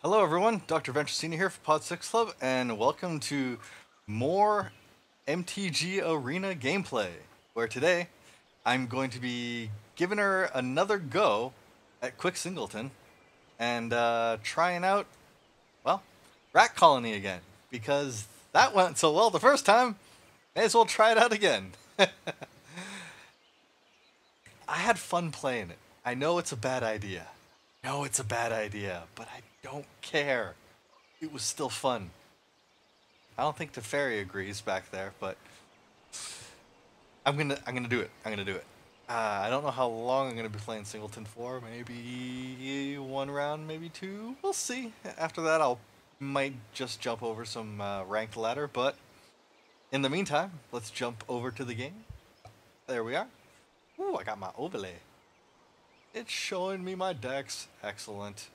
Hello everyone, Dr. Venturesina here for Pod 6 Club, and welcome to more MTG Arena gameplay, where today I'm going to be giving her another go at Quick Singleton, and trying out, well, Rat Colony again, because that went so well the first time, may as well try it out again. I had fun playing it. I know it's a bad idea. No, it's a bad idea, but I don't care. It was still fun. I don't think Teferi agrees back there, but I'm gonna do it. I don't know how long I'm gonna be playing Singleton for. Maybe one round, maybe two. We'll see. After that, I'll might just jump over some ranked ladder. But in the meantime, let's jump over to the game. There we are. Ooh, I got my overlay. It's showing me my decks. Excellent.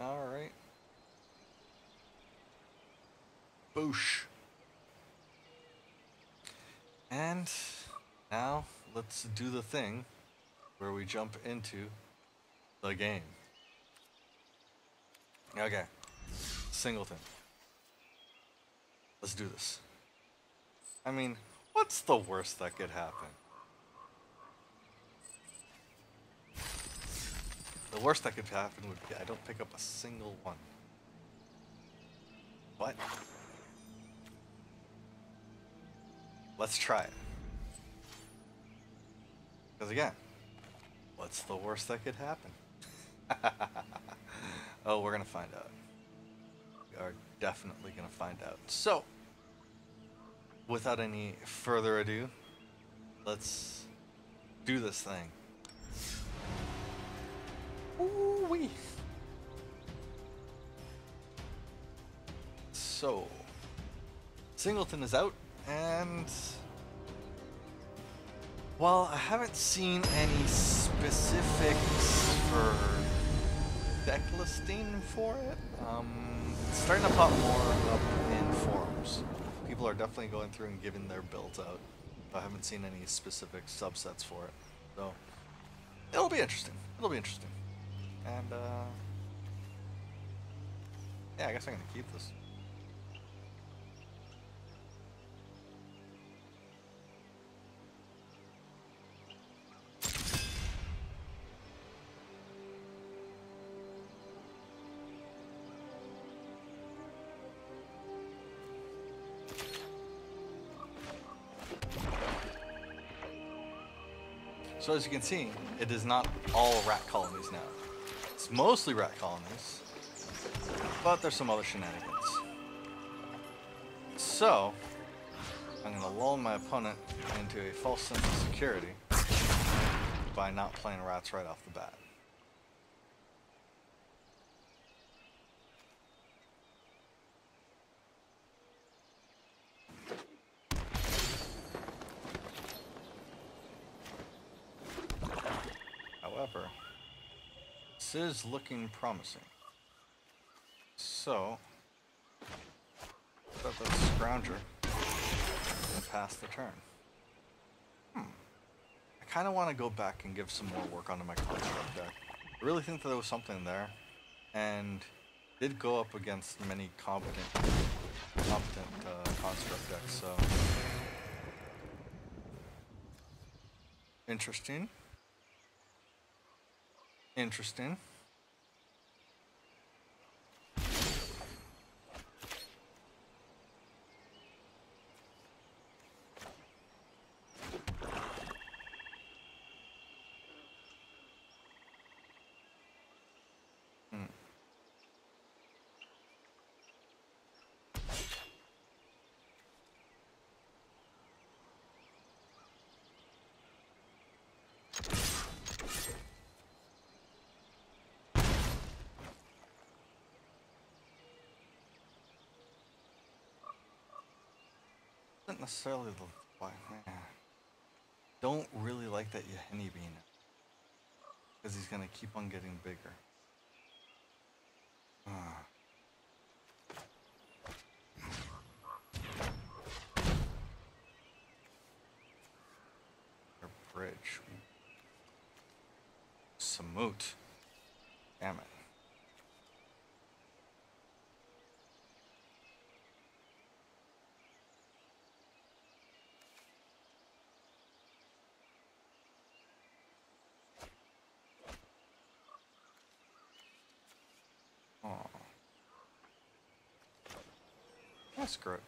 Alright. Boosh. And now let's do the thing where we jump into the game. Okay. Singleton. Let's do this. I mean, what's the worst that could happen? The worst that could happen would be I don't pick up a single one. But let's try it. Because again, what's the worst that could happen? Oh, we're gonna find out. We are definitely gonna find out. So, without any further ado, let's do this thing. Ooh-wee. So, Singleton is out, and while I haven't seen any specifics for deck listing for it, it's starting to pop more up in forums. People are definitely going through and giving their builds out. I haven't seen any specific subsets for it, so it'll be interesting. And, yeah, I guess I'm gonna keep this. So as you can see, it is not all rat colonies now. It's mostly rat colonies, but there's some other shenanigans. So, I'm going to lull my opponent into a false sense of security by not playing rats right off the bat. However, this is looking promising. So, set the Scrounger and pass the turn. I kind of want to go back and give some more work onto my construct deck. I really think that there was something there, and did go up against many competent construct decks. So interesting. Interesting. Not necessarily the black man. Don't really like that Yeheni being it, because he's gonna keep on getting bigger. Or bridge. Samut. Damn it. Screw it.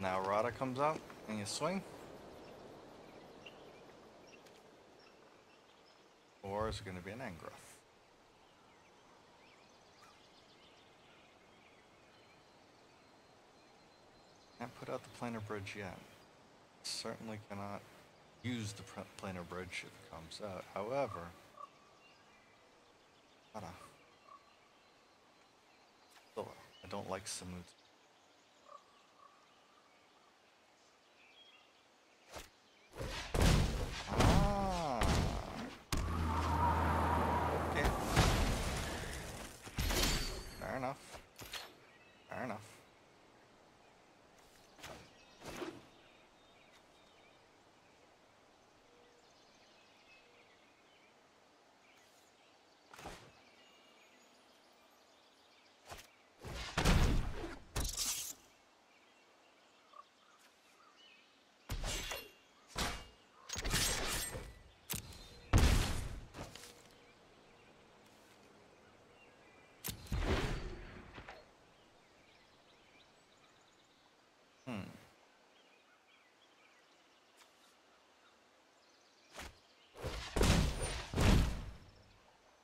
Now Radha comes out and you swing. Or is it going to be an Angrath? Can't put out the planar bridge yet. Certainly cannot use the planar bridge if it comes out. However, Radha. Still, I don't like Samut.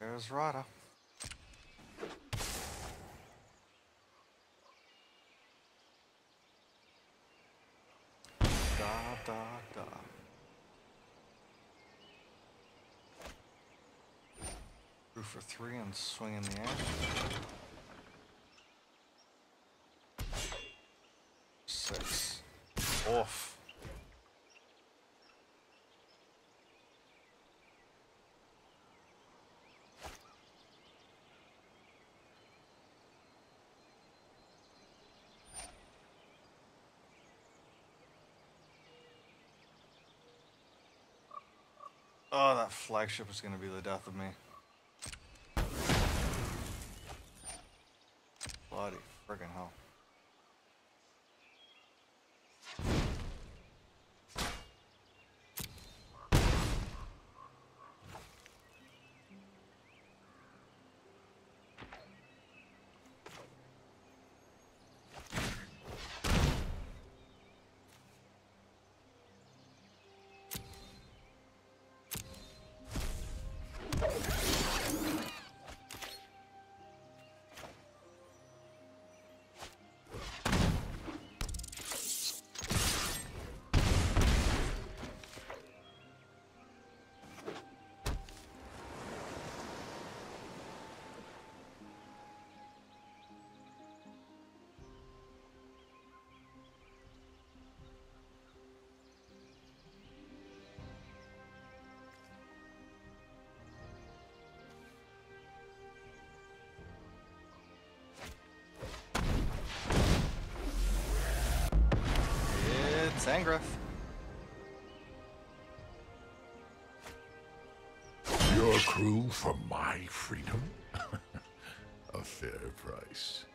There's Radha. Da da da. Through for three and swing in the air. Six. Off. Oh, that flagship is going to be the death of me. Friggin' hell. Angrath. Your crew for my freedom? A fair price.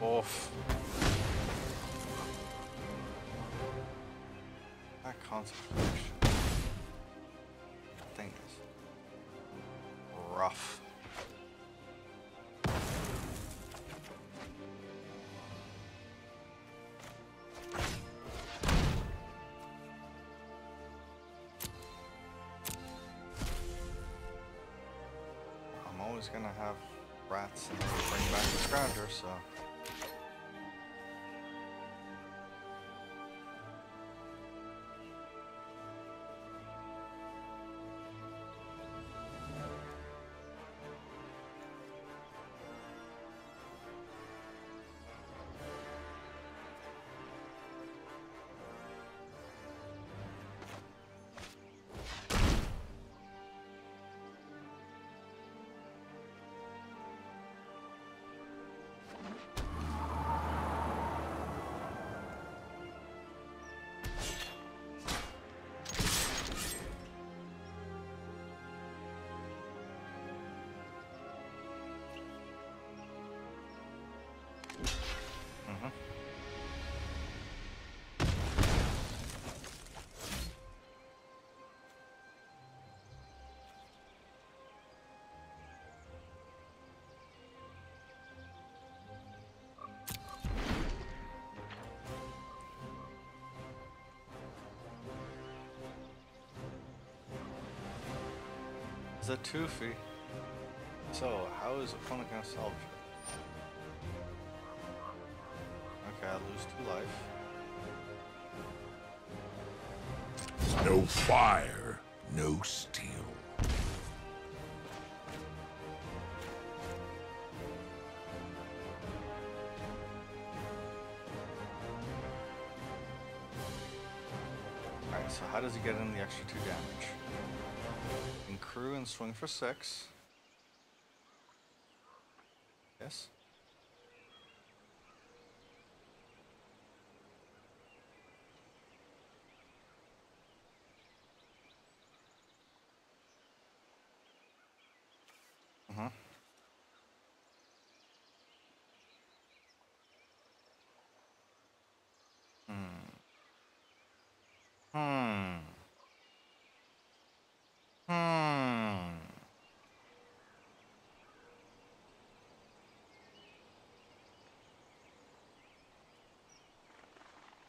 Off. That concentration. That thing is rough. I'm always gonna have rats and bring back the Scrounger, so. A toofy. So, how is opponent gonna salvage it? Okay, I lose 2 life. No fire, no steel. Alright, so how does he get in the extra 2 damage? Crew and swing for 6. Yes.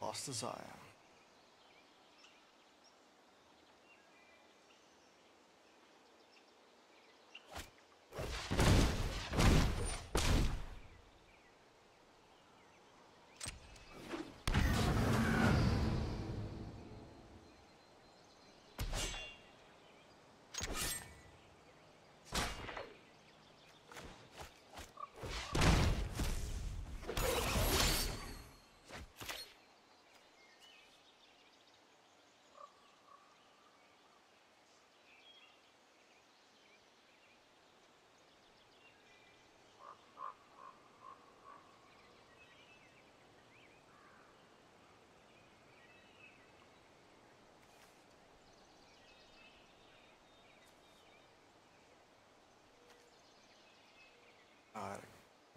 Lost desire.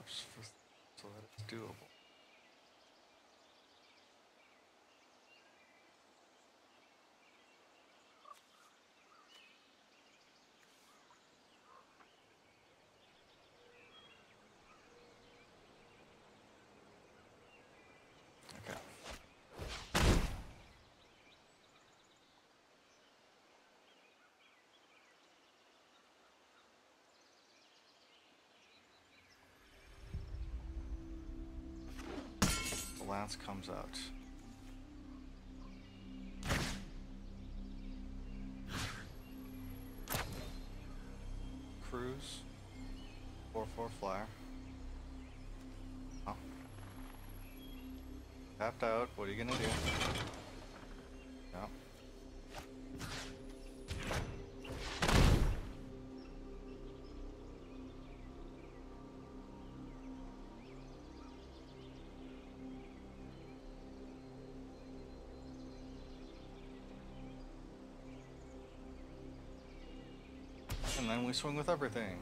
so that it's doable. Lance comes out. Cruise. 4/4 flyer. Oh. Tapped out. What are you gonna do? No. And we swing with everything.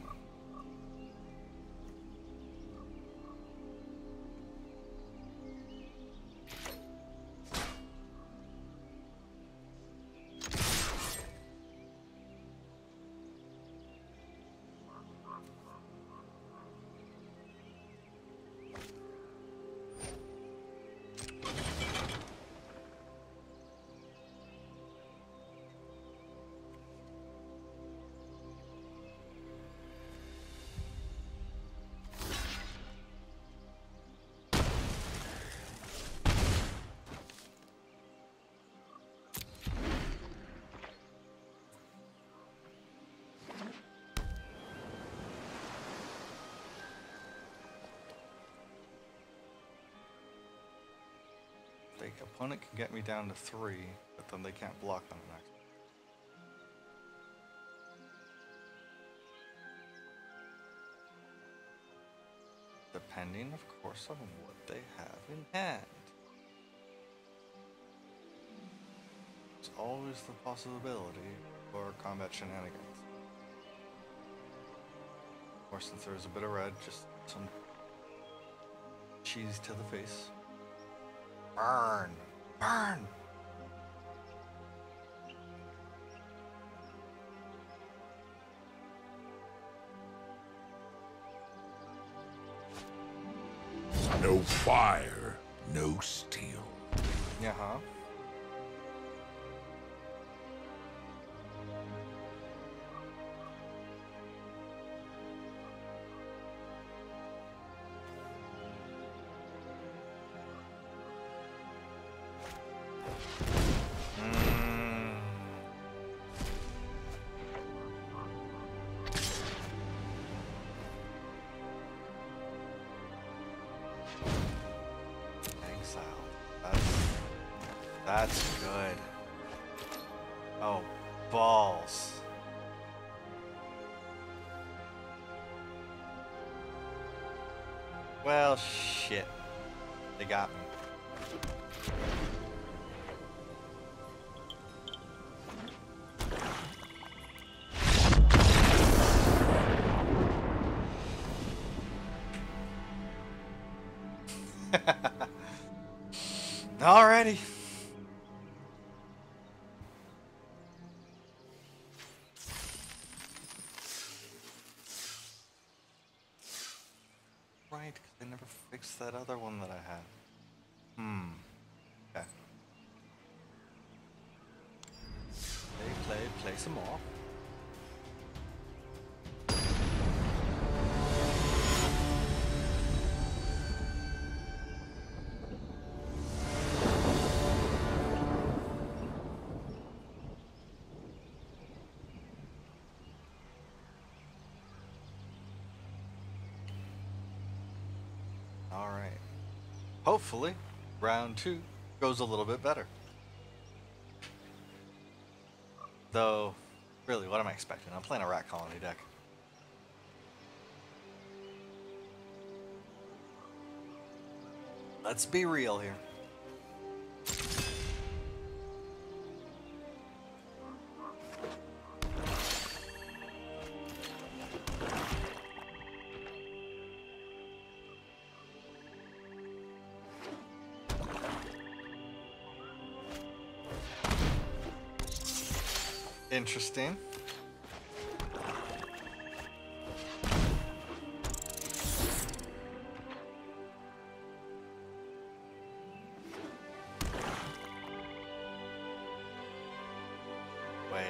Opponent can get me down to 3, but then they can't block on the next. Depending, of course, on what they have in hand. There's always the possibility for combat shenanigans. Or since there's a bit of red, just some cheese to the face. Burn! Burn! No fire, no steel. Yeah, huh? That's good. Oh, balls. Well, shit. They got me. Alrighty. That other one that I had. Okay. Play some more. Hopefully, round 2 goes a little bit better. Though, really, what am I expecting? I'm playing a Rat Colony deck. Let's be real here. Interesting. Wait.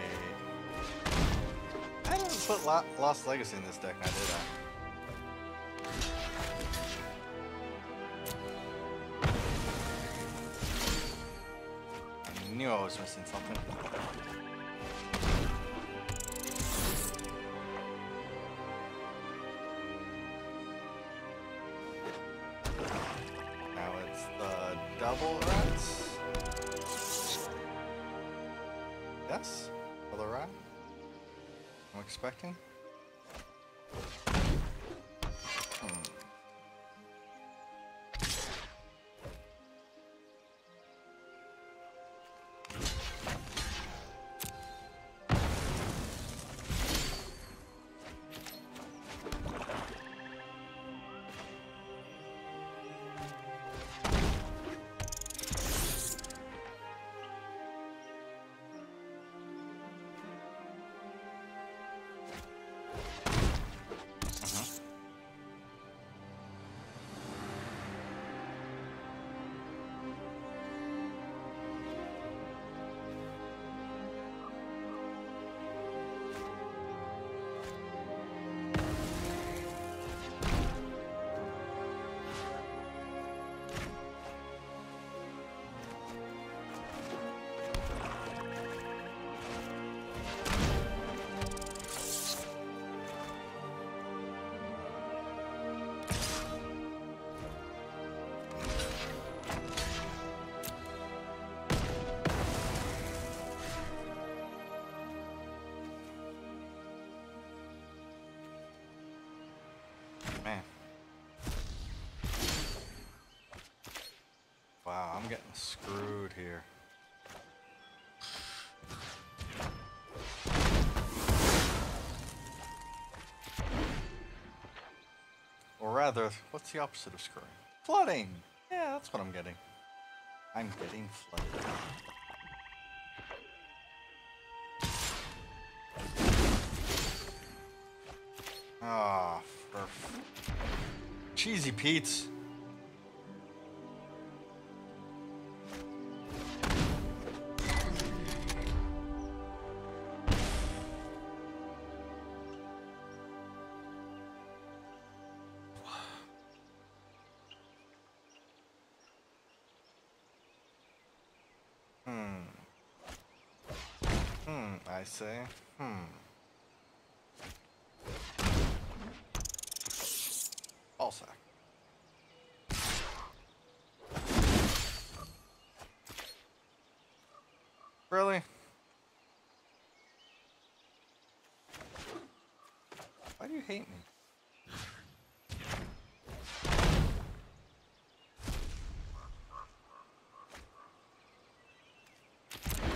I didn't put Lost Legacy in this deck, now did I? I knew I was missing something. Now it's the double rats. Yes, double rat. I'm expecting. Wow, I'm getting screwed here. Or rather, what's the opposite of screwing? Flooding! Yeah, that's what I'm getting. I'm getting flooded. Ah, oh, for Cheesy Pete's. I say, All sack. Really? Why do you hate me?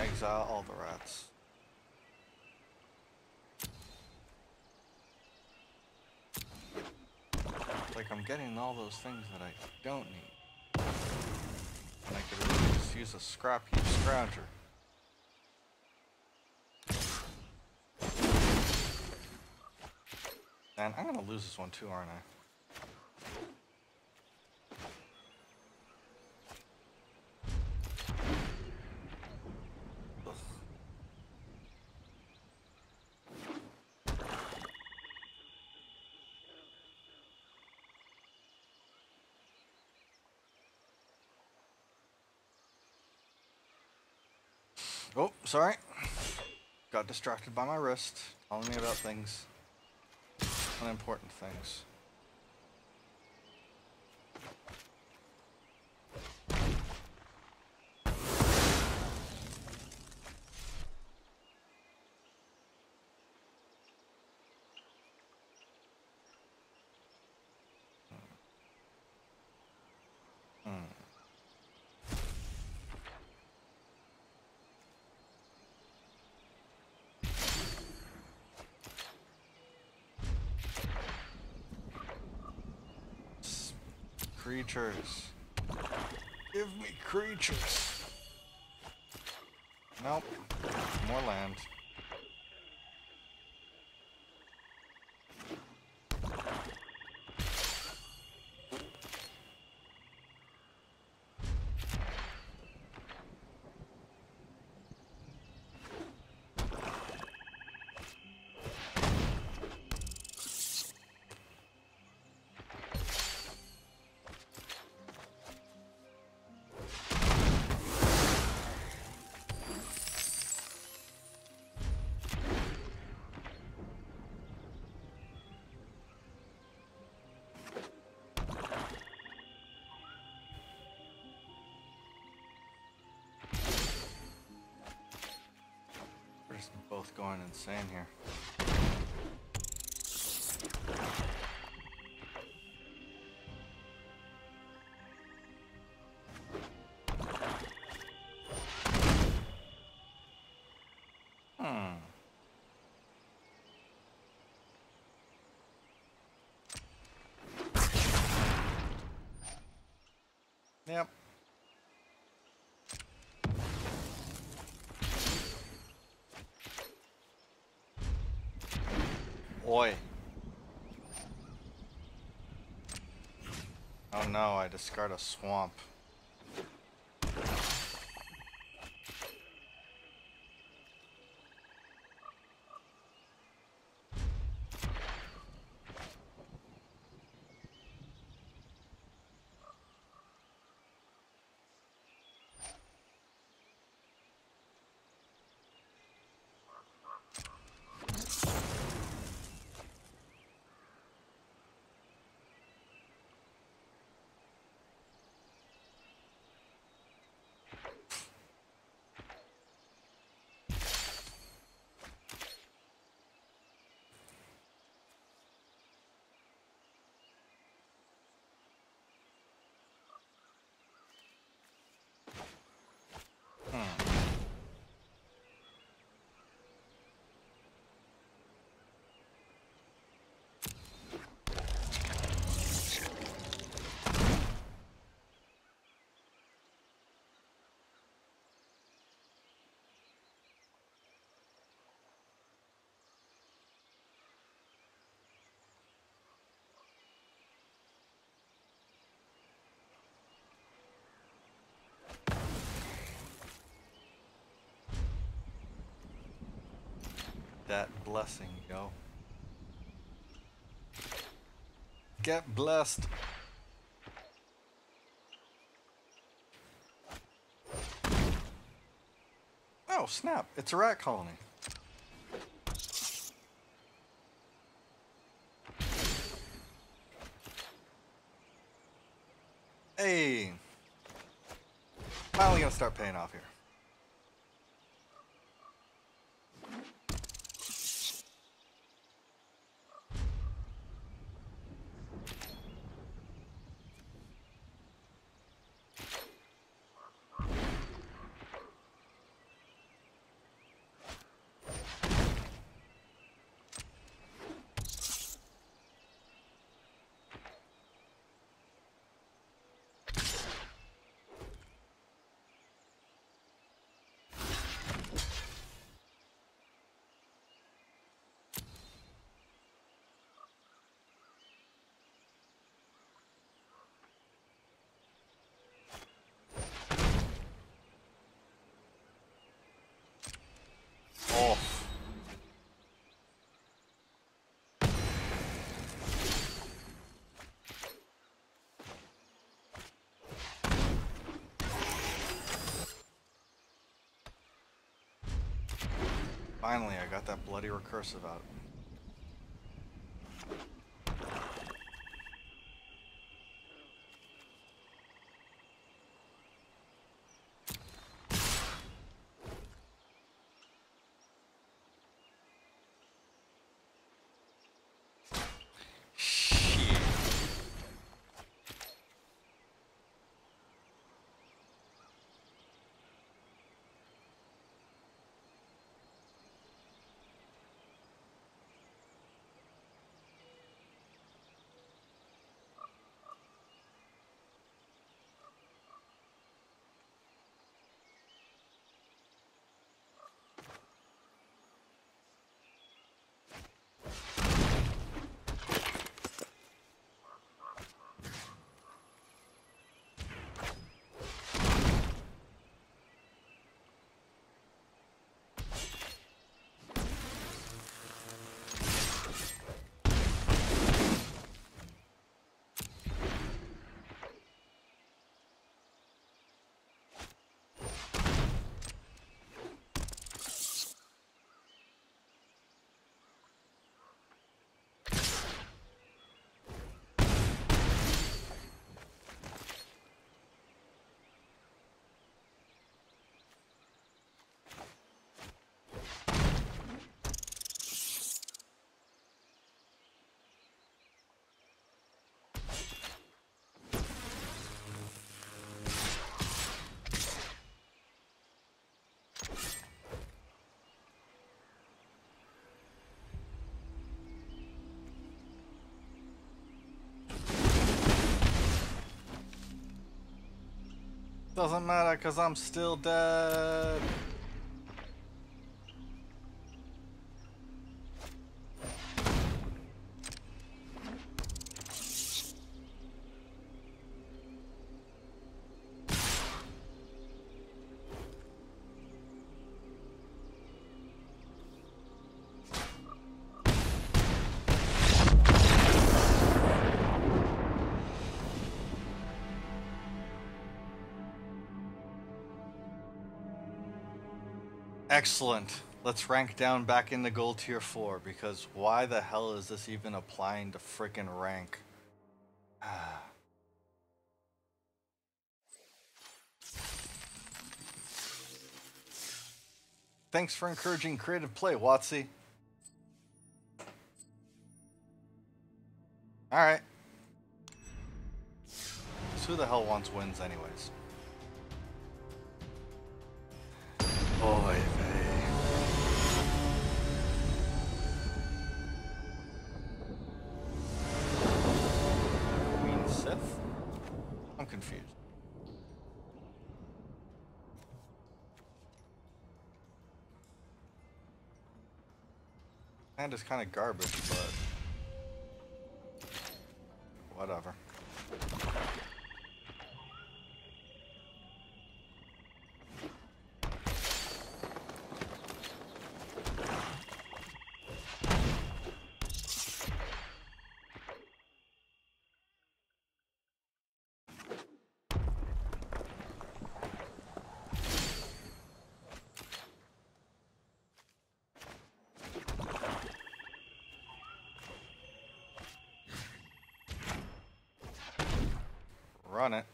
Exile all the rats. Like I'm getting all those things that I don't need. And I could really just use a scrap heap Scrounger. And I'm gonna lose this one too, aren't I? Oh, sorry. Got distracted by my wrist, telling me about things. Unimportant things. Creatures. Give me creatures. Nope. More land. both going insane here. Yep. Oi. Oh no, I discard a swamp. That blessing, yo. Get blessed. Oh, snap. It's a rat colony. Hey. Finally gonna start paying off here. Finally, I got that bloody recursive out. Doesn't matter, because I'm still dead. Excellent. Let's rank down back into gold tier 4, because why the hell is this even applying to frickin' rank? Thanks for encouraging creative play, Watsy. Alright. So who the hell wants wins anyways? Boy. That is kind of garbage, but whatever. Run it.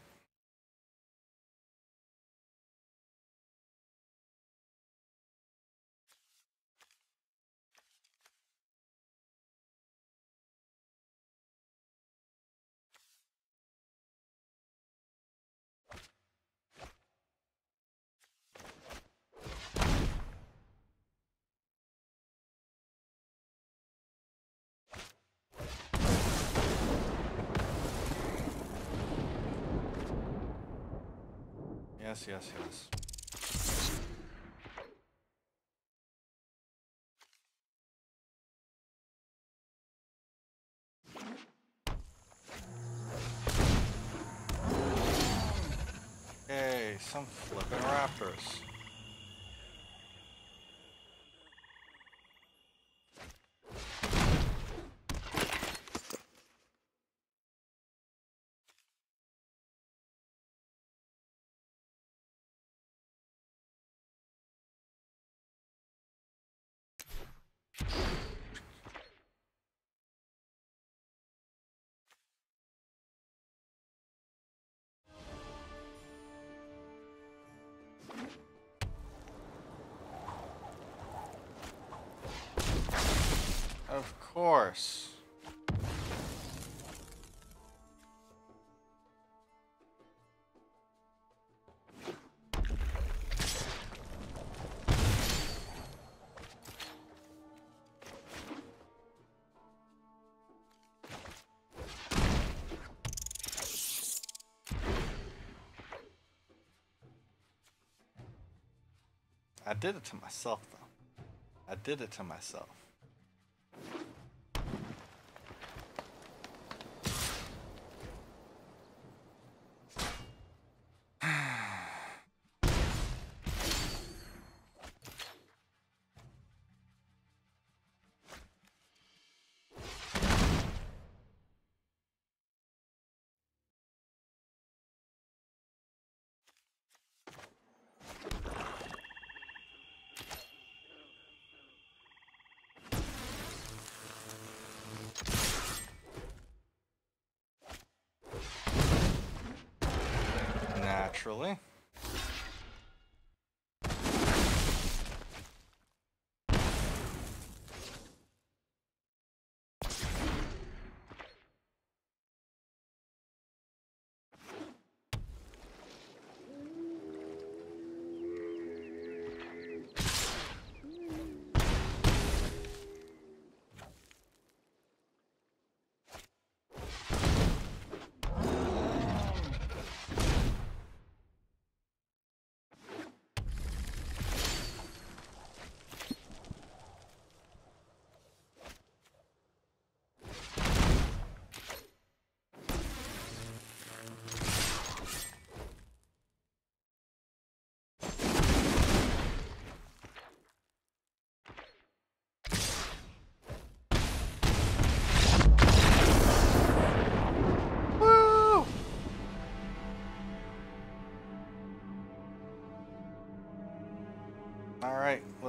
Yes, yes, yes. Hey, some flippin' raptors. Of course. I did it to myself, though. I did it to myself. Naturally.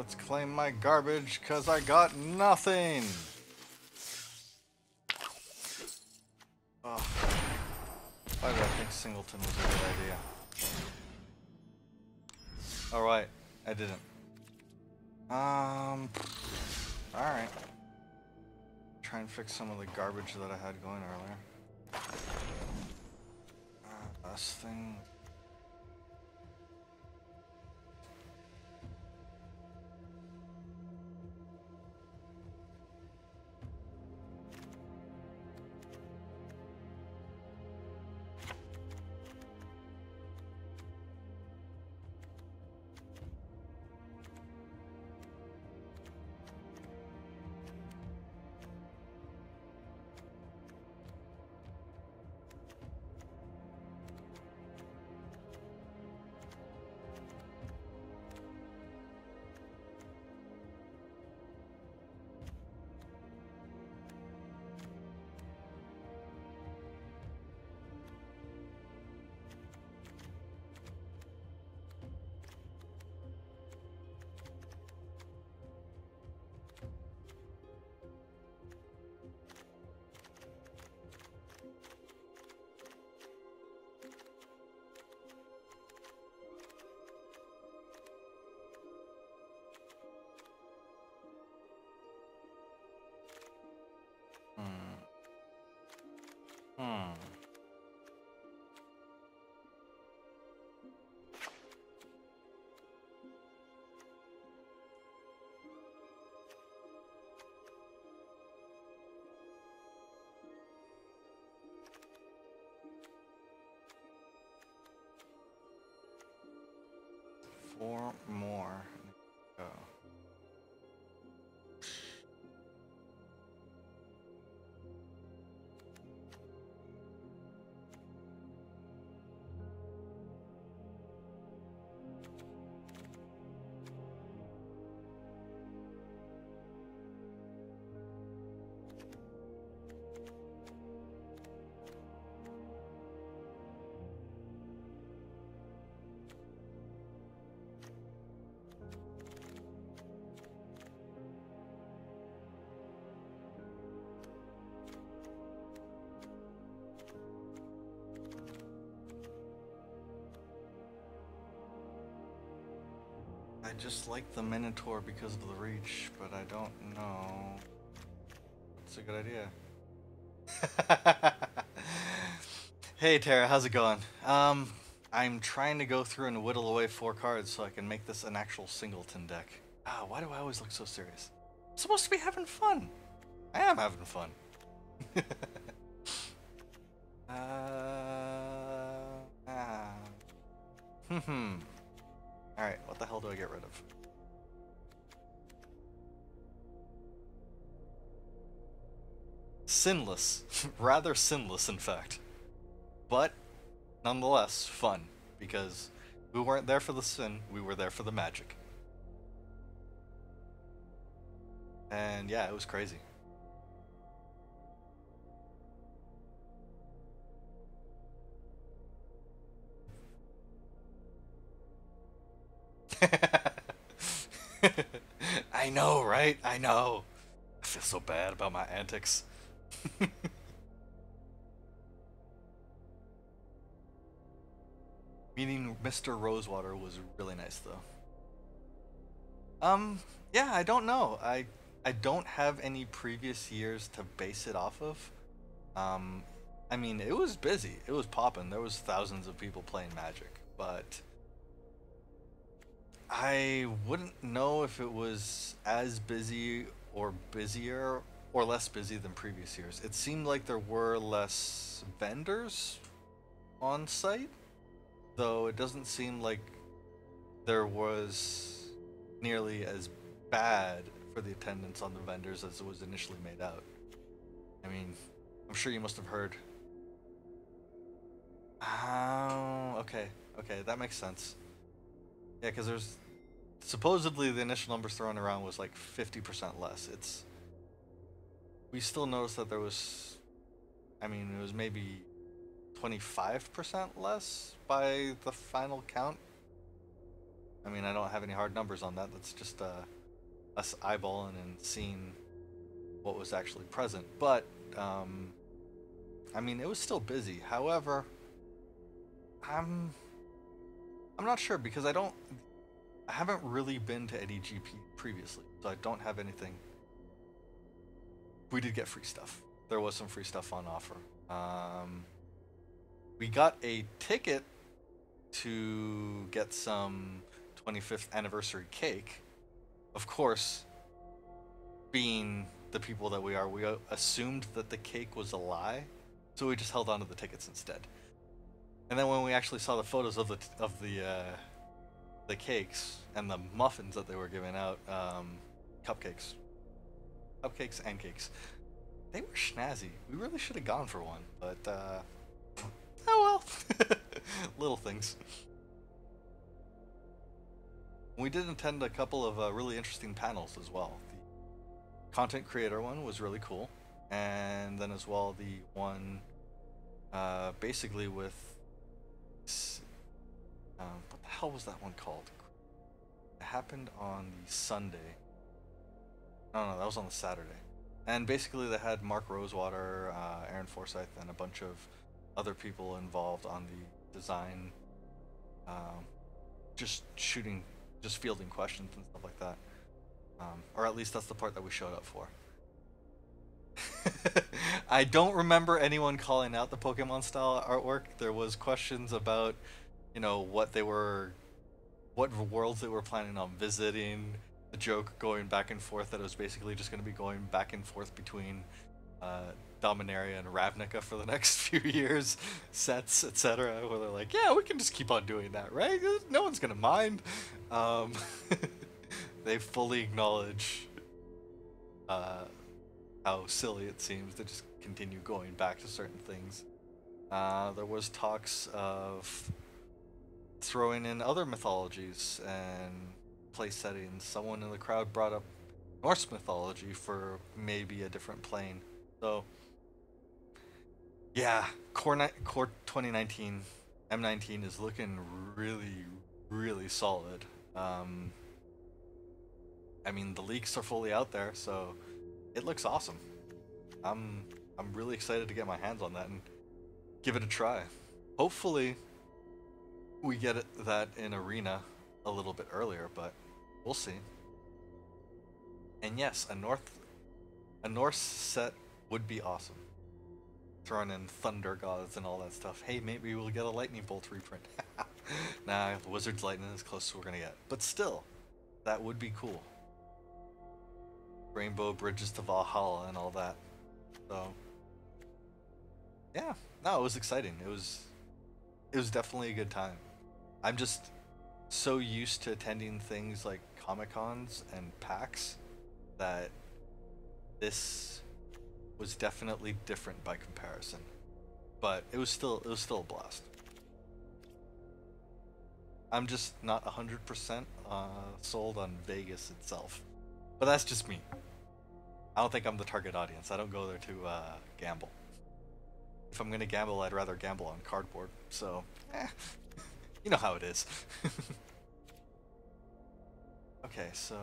Let's claim my garbage, because I got nothing. Ugh. Why did I think Singleton was a good idea? Alright, I didn't. Alright. Try and fix some of the garbage that I had going earlier. Last thing. Four more. Go. I just like the Minotaur because of the reach, but I don't know. It's a good idea. Hey Tara, how's it going? I'm trying to go through and whittle away 4 cards so I can make this an actual Singleton deck. Ah, why do I always look so serious? I'm supposed to be having fun. I am having fun. Alright, what the hell do I get rid of? Sinless. Rather sinless, in fact. But, nonetheless, fun. Because we weren't there for the sin, we were there for the magic. And yeah, it was crazy. I know, right? I know. I feel so bad about my antics. Meeting Mr. Rosewater was really nice, though. Yeah, I don't know. I don't have any previous years to base it off of. I mean, it was busy. It was popping. There was thousands of people playing Magic, but I wouldn't know if it was as busy or busier or less busy than previous years. It seemed like there were less vendors on site, though it doesn't seem like there was nearly as bad for the attendance on the vendors as it was initially made out. I mean, I'm sure you must have heard. Oh, okay, that makes sense. Yeah, because there's supposedly the initial numbers thrown around was like 50% less. We still noticed that there was, I mean, it was maybe 25% less by the final count. I mean, I don't have any hard numbers on that. That's just us eyeballing and seeing what was actually present. But, I mean, it was still busy. However, I'm not sure because I haven't really been to any GP previously, so I don't have anything. We did get free stuff. There was some free stuff on offer. We got a ticket to get some 25th anniversary cake. Of course, being the people that we are, we assumed that the cake was a lie, so we just held on to the tickets instead. And then when we actually saw the photos of the cakes and the muffins that they were giving out, cupcakes and cakes, they were snazzy. We really should have gone for one, but oh well. Little things. We did attend a couple of really interesting panels as well. The content creator one was really cool, and then as well the one basically with what the hell was that one called? It happened on the Sunday. No, that was on the Saturday. And basically they had Mark Rosewater, Aaron Forsyth, and a bunch of other people involved on the design, just fielding questions and stuff like that. Or at least that's the part that we showed up for. I don't remember anyone calling out the Pokemon style artwork. There was questions about, you know, what worlds they were planning on visiting. The joke going back and forth that it was basically just going to be going back and forth between Dominaria and Ravnica for the next few years, sets, etc. Where they're like, yeah, we can just keep on doing that, right? No one's gonna mind. They fully acknowledge how silly it seems to just continue going back to certain things. There was talks of throwing in other mythologies and play settings. Someone in the crowd brought up Norse mythology for maybe a different plane. So yeah, Core 2019 M19 is looking really, really solid. I mean, the leaks are fully out there, so it looks awesome. I'm really excited to get my hands on that and give it a try. Hopefully we get that in Arena a little bit earlier, but we'll see. And yes, a Norse set would be awesome. Throwing in thunder gods and all that stuff. Hey, maybe we'll get a Lightning Bolt reprint. Nah, Wizard's Lightning is close to what we're gonna get. But still, that would be cool. Rainbow Bridges to Valhalla and all that. So yeah, no, it was exciting. It was definitely a good time. I'm just so used to attending things like Comic-Cons and PAX that this was definitely different by comparison, but it was still a blast. I'm just not 100% sold on Vegas itself, but that's just me. I don't think I'm the target audience. I don't go there to gamble. If I'm gonna gamble, I'd rather gamble on cardboard. So you know how it is. Okay, so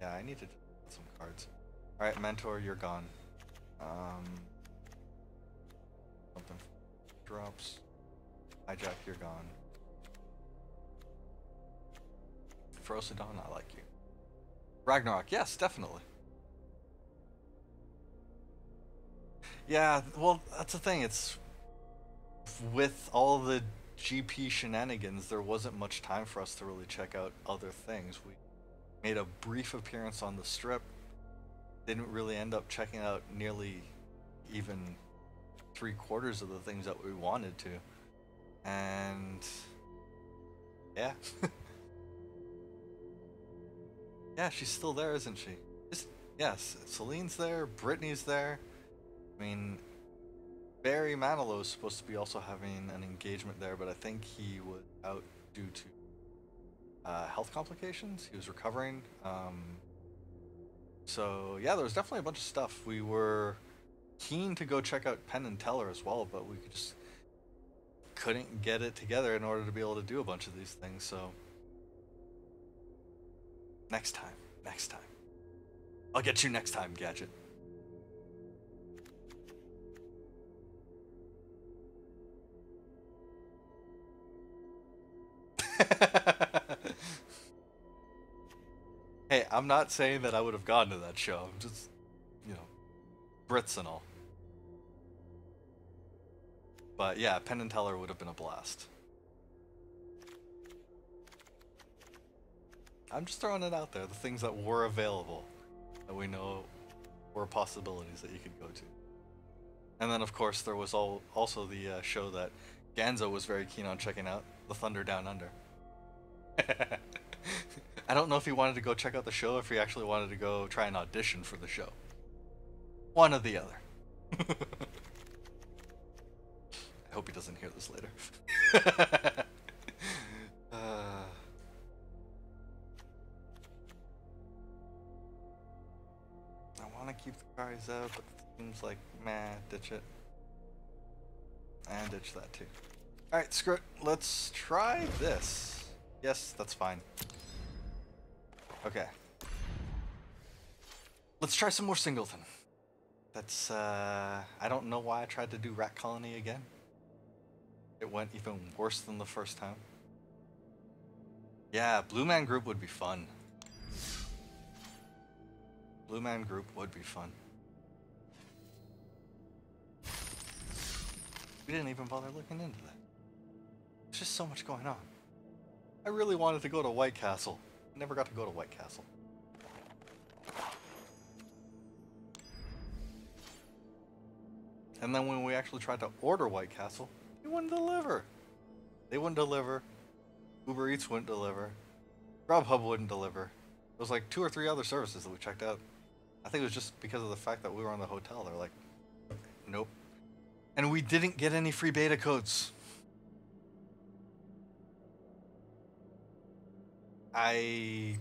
yeah, I need to get some cards. All right, Mentor, you're gone. Something drops. Hijack, you're gone. Ferocidon, I like you. Ragnarok, yes, definitely. Yeah, well, that's the thing. It's with all the GP shenanigans, there wasn't much time for us to really check out other things. We made a brief appearance on the strip. Didn't really end up checking out nearly even 3/4 of the things that we wanted to. And yeah. Yeah, she's still there, isn't she? Yes, Celine's there, Brittany's there. I mean, Barry Manilow's supposed to be also having an engagement there, but I think he was out due to health complications. He was recovering. So yeah, there was definitely a bunch of stuff. We were keen to go check out Penn and Teller as well, but we just couldn't get it together in order to be able to do a bunch of these things. So Next time. I'll get you next time, Gadget. Hey, I'm not saying that I would have gone to that show. I'm just, you know, Brits and all. But yeah, Penn and Teller would have been a blast. I'm just throwing it out there, the things that were available that we know were possibilities that you could go to. And then of course there was also the show that Ganzo was very keen on checking out, the Thunder Down Under. I don't know if he wanted to go check out the show or if he actually wanted to go try and audition for the show. One or the other. I hope he doesn't hear this later. I want to keep the cards out, but it seems like, meh, ditch it. And ditch that too. Alright, screw it. Let's try this. Yes, that's fine. Okay. Let's try some more Singleton. That's, I don't know why I tried to do Rat Colony again. It went even worse than the first time. Yeah, Blue Man Group would be fun. Blue Man Group would be fun. We didn't even bother looking into that. There's just so much going on. I really wanted to go to White Castle. Never got to go to White Castle. And then when we actually tried to order White Castle, they wouldn't deliver. They wouldn't deliver. Uber Eats wouldn't deliver. Grubhub wouldn't deliver. It was like 2 or 3 other services that we checked out. I think it was just because of the fact that we were on the hotel. They're like, nope. And we didn't get any free beta codes. I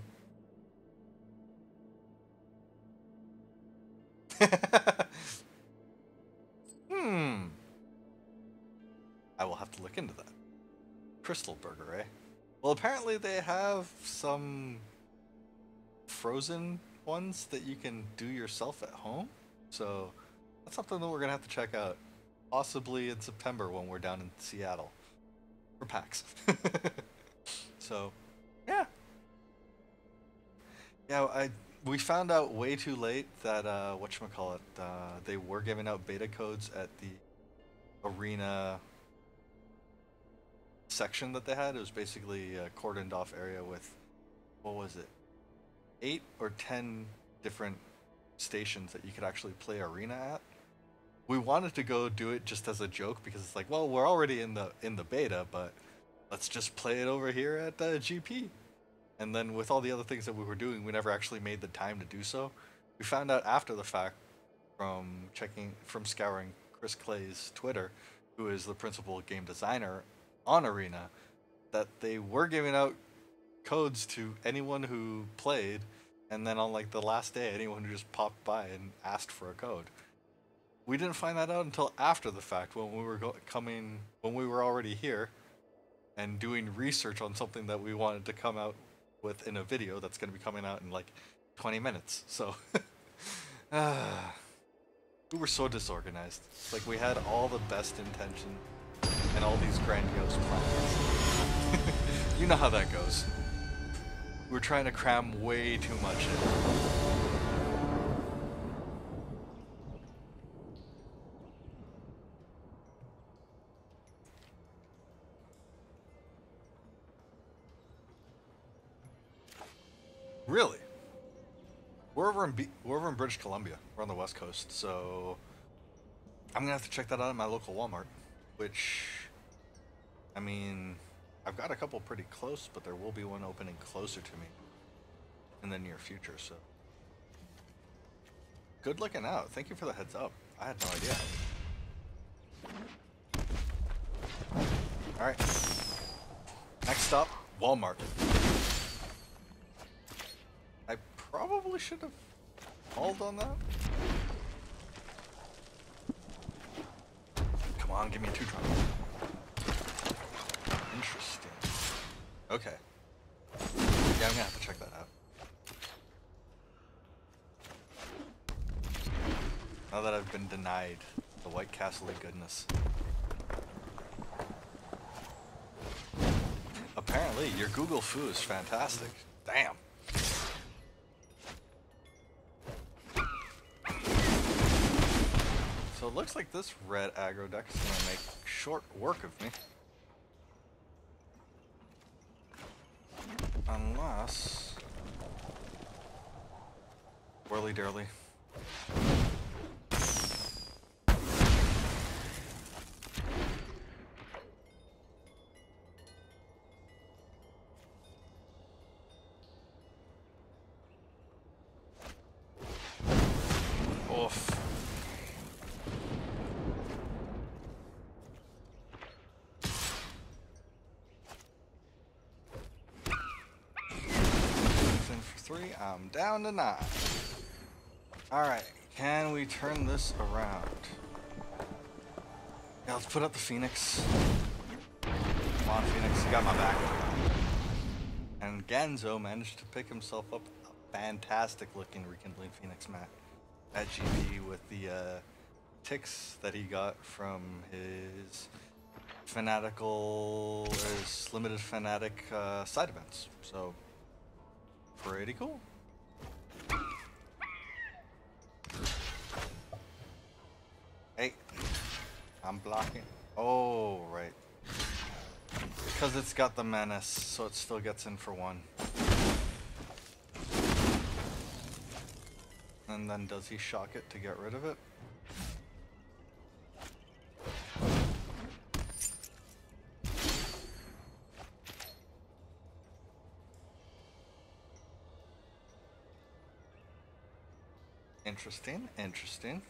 will have to look into that. Crystal Burger, eh? Well, apparently they have some frozen ones that you can do yourself at home. So that's something that we're going to have to check out. Possibly in September when we're down in Seattle for PAX. So, yeah. Yeah, we found out way too late that, they were giving out beta codes at the arena section that they had. It was basically a cordoned off area with, what was it? 8 or 10 different stations that you could actually play arena at. We wanted to go do it just as a joke because it's like, well, we're already in the beta, but let's just play it over here at the GP. And then with all the other things that we were doing, we never actually made the time to do so. We found out after the fact from scouring Chris Clay's Twitter, who is the principal game designer on Arena, that they were giving out codes to anyone who played, and then on like the last day, anyone who just popped by and asked for a code. We didn't find that out until after the fact when we were when we were already here and doing research on something that we wanted to come out with in a video that's going to be coming out in like 20 minutes. So we were so disorganized. It's like we had all the best intention and all these grandiose plans. You know how that goes. We're trying to cram way too much in. Really? We're over in British Columbia. We're on the West Coast, so I'm gonna have to check that out at my local Walmart. Which, I mean, I've got a couple pretty close, but there will be one opening closer to me in the near future. So, good looking out. Thank you for the heads up. I had no idea. All right. Next stop, Walmart. I probably should have called on that. Come on, give me a 2-drop. Interesting. Okay. Yeah, I'm gonna have to check that out. Now that I've been denied the White Castle of goodness. Apparently, your Google Foo is fantastic. Damn. So it looks like this red aggro deck is going to make short work of me. Unless... whirly-dirly. I'm down to 9. Alright, can we turn this around? Yeah, let's put up the Phoenix. Come on, Phoenix, you got my back. And Ganzo managed to pick himself up a fantastic looking Rekindling Phoenix mat at GP with the ticks that he got from his fanatical, his limited fanatic side events. So, pretty cool. Hey, I'm blocking. Oh, right. Because it's got the menace, so it still gets in for 1. And then does he shock it to get rid of it? Interesting, interesting.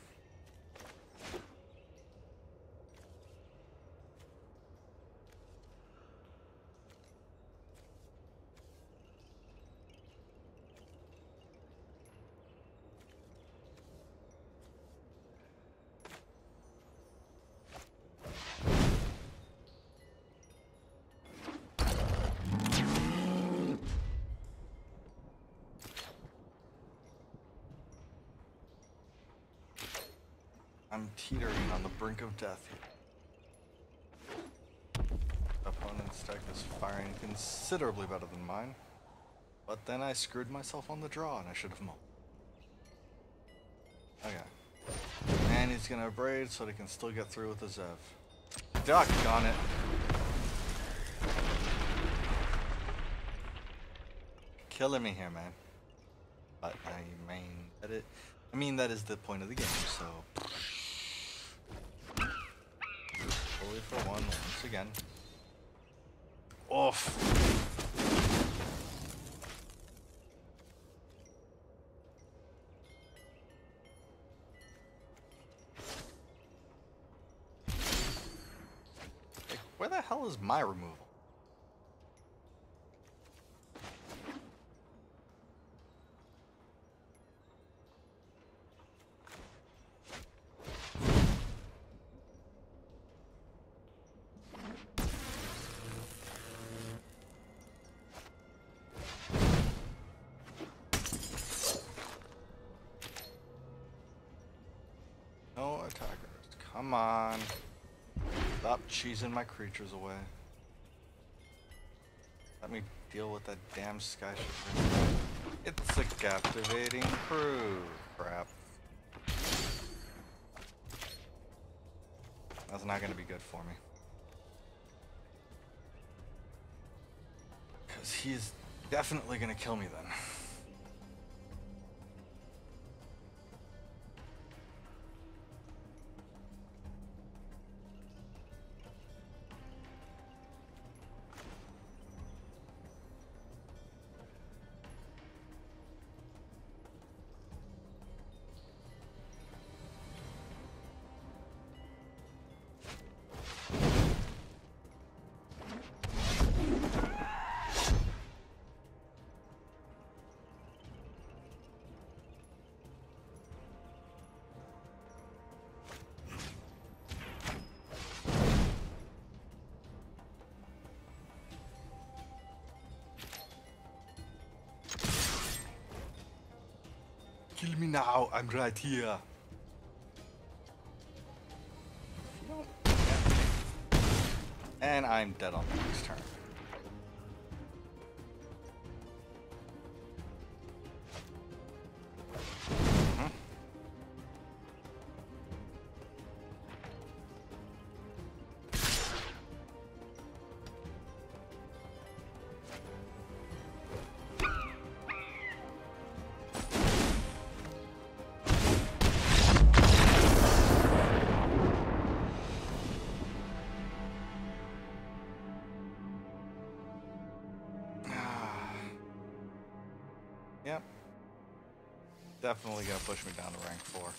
I'm teetering on the brink of death here. Opponent's deck is firing considerably better than mine, but then I screwed myself on the draw and I should have mulled. Okay. And he's gonna braid so that he can still get through with his Zev. Doggone it! Killing me here, man. But I mean, that is the point of the game, so... for 1 once again. Off. Like, where the hell is my removal? Come on. Stop cheesing my creatures away. Let me deal with that damn sky ship. It's a captivating crew. Crap. That's not gonna be good for me. Cause he is definitely gonna kill me then. Kill me now, I'm right here. And I'm dead on the next turn. Definitely gonna push me down to rank 4.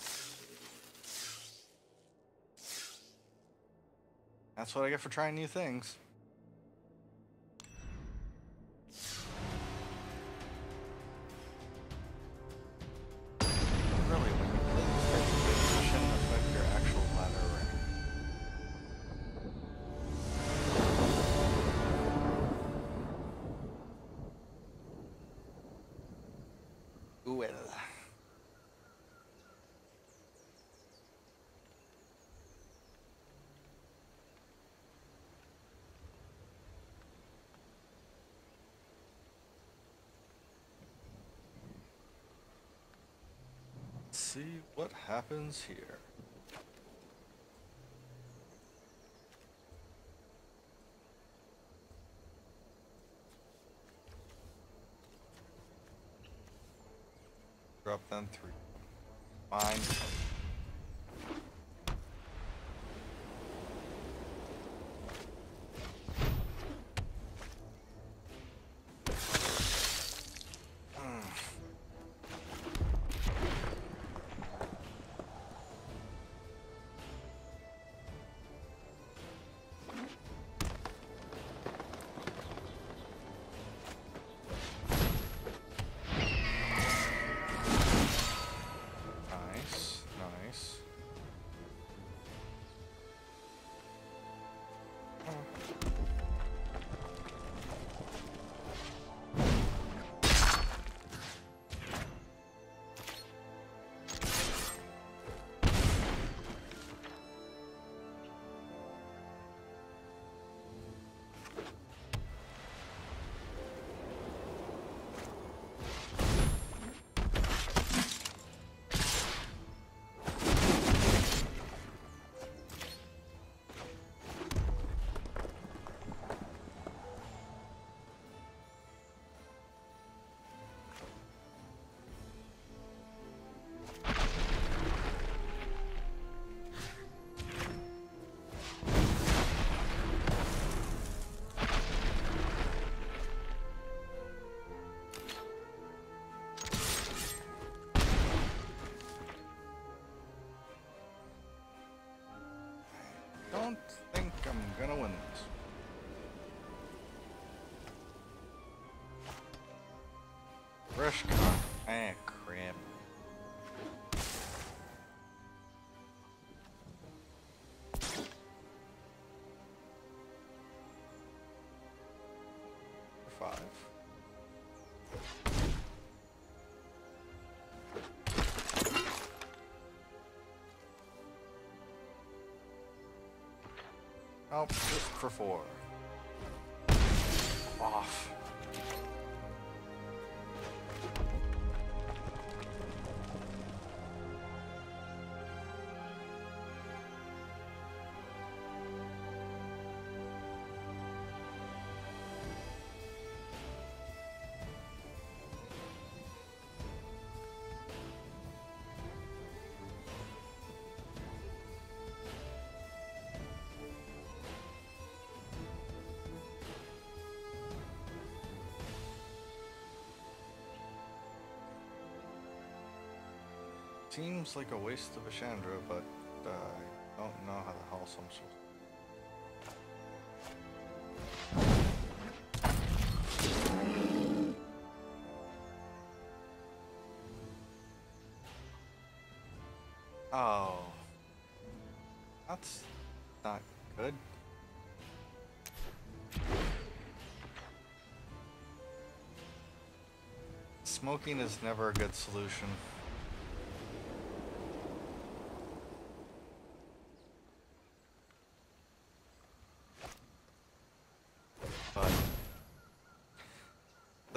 That's what I get for trying new things. Really, when you play this type of game, it shouldn't affect your actual ladder rank. Well. See what happens here. Drop them 3. Mine. I don't think I'm gonna win this. Fresh cock. Ah, crap. Oh, just for 4. Off. Seems like a waste of a Chandra, but I don't know how the hell some shit. Oh, that's not good. Smoking is never a good solution.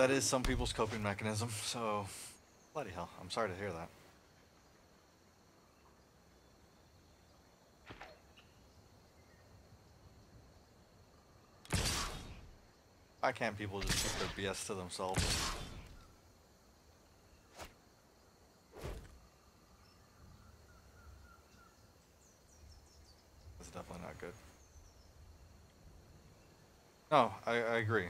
That is some people's coping mechanism, so bloody hell. I'm sorry to hear that. Why can't people just keep their BS to themselves? That's definitely not good. No, I agree.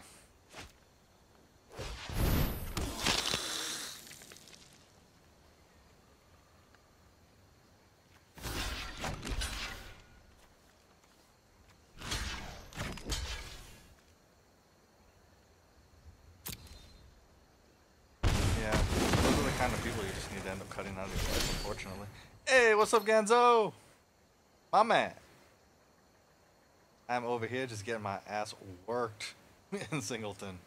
What's up, Ganzo? My man. I'm over here just getting my ass worked in Singleton.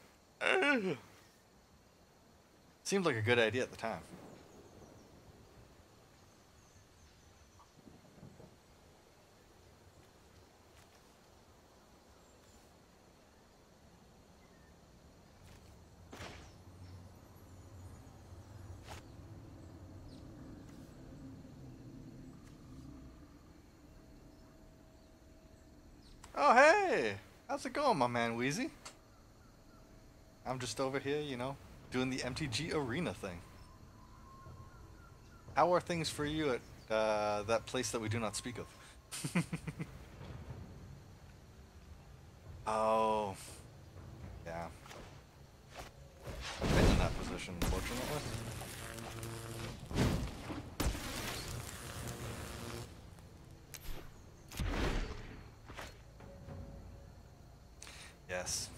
Seemed like a good idea at the time. How's it going, my man Wheezy? I'm just over here, you know, doing the MTG Arena thing. How are things for you at that place that we do not speak of? Oh, yeah. I've been in that position, unfortunately. Yes.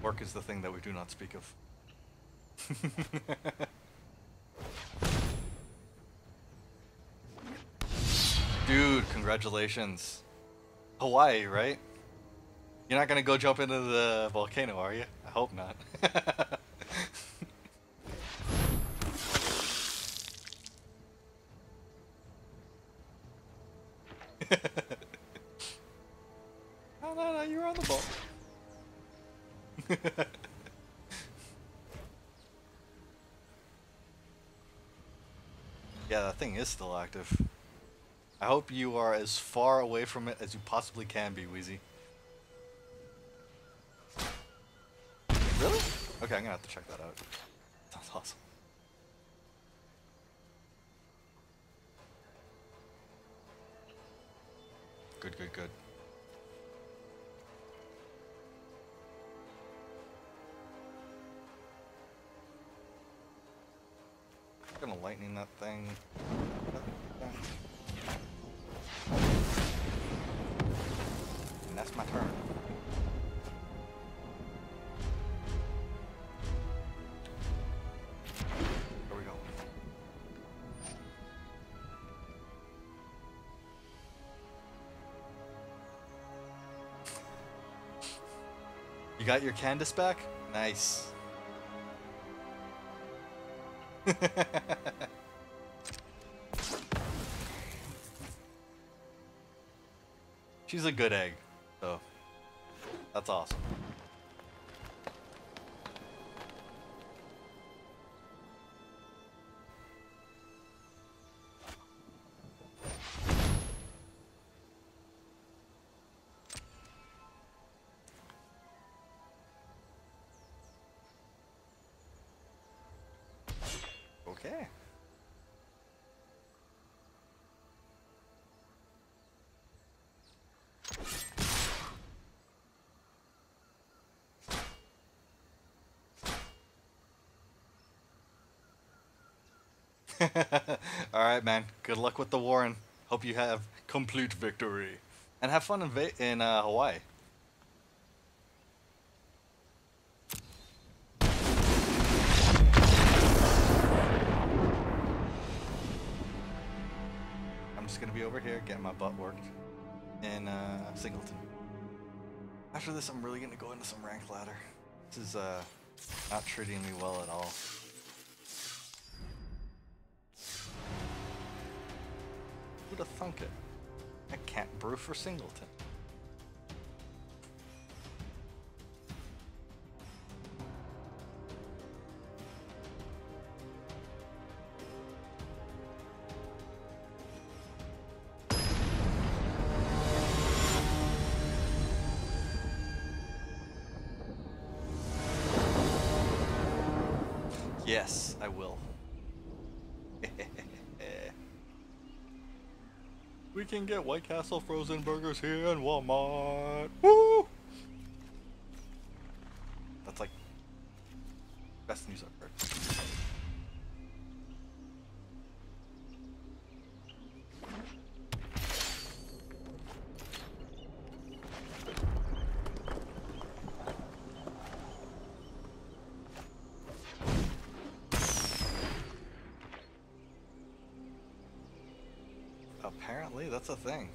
Work is the thing that we do not speak of. Dude, congratulations. Hawaii, right? You're not gonna go jump into the volcano, are you? I hope not. No, you were on the ball. Yeah, that thing is still active. I hope you are as far away from it as you possibly can be, Wheezy. Really? Okay, I'm gonna have to check that out. That's awesome. Good, good, good. I'm gonna lightning that thing. And that's my turn. There we go. You got your Candace back? Nice. She's a good egg, so that's awesome. Alright, man. Good luck with the Warren. Hope you have complete victory. And have fun in Hawaii. I'm just going to be over here getting my butt worked in Singleton. After this, I'm really going to go into some rank ladder. This is not treating me well at all. Who'd have thunk it? I can't brew for Singleton. Yes, I will. We can get White Castle frozen burgers here in Walmart. Woo! That's like best news I've heard. That's a thing.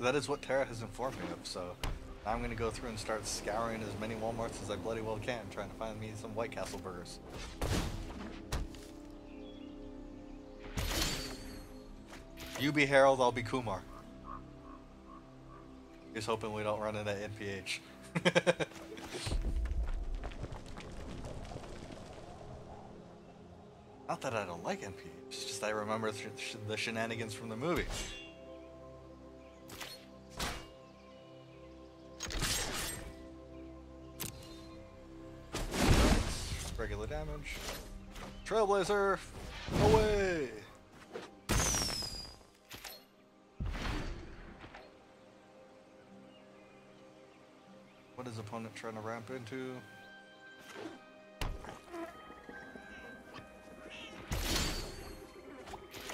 That is what Tara has informed me of, so I'm going to go through and start scouring as many Walmarts as I bloody well can, trying to find me some White Castle burgers. You be Harold, I'll be Kumar. Just hoping we don't run into NPH. Not that I don't like NPH, it's just I remember the shenanigans from the movie. Regular damage. Trailblazer! Away! What is opponent trying to ramp into?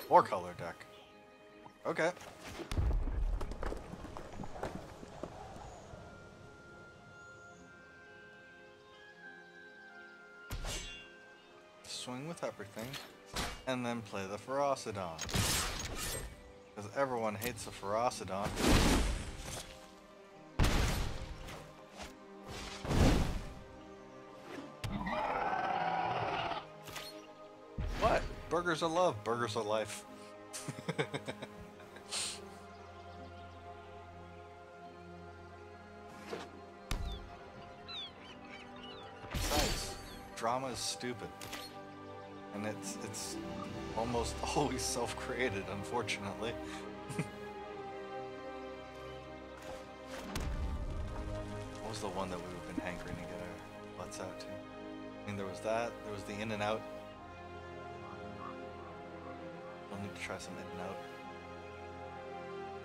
Four color deck. Okay. Swing with everything, and then play the Ferocidon. Because everyone hates the Ferocidon. What? Burgers are love, burgers are life. Besides, drama is stupid. And it's almost always self-created, unfortunately. What was the one that we've been hankering to get our butts out to? I mean, there was that, there was the In-N-Out. We'll need to try some In-N-Out.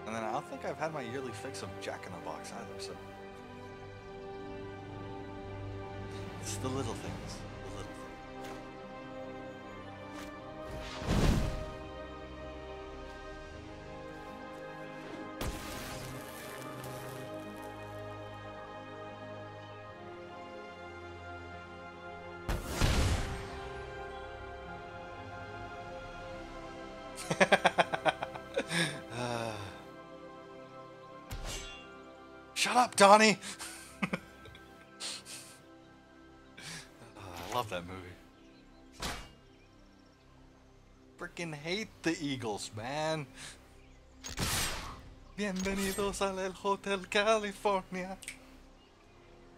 And then I don't think I've had my yearly fix of Jack-in-the-Box either, so... It's the little things. Shut up, Donnie! I love that movie. Freaking hate the Eagles, man. Bienvenidos al El Hotel California.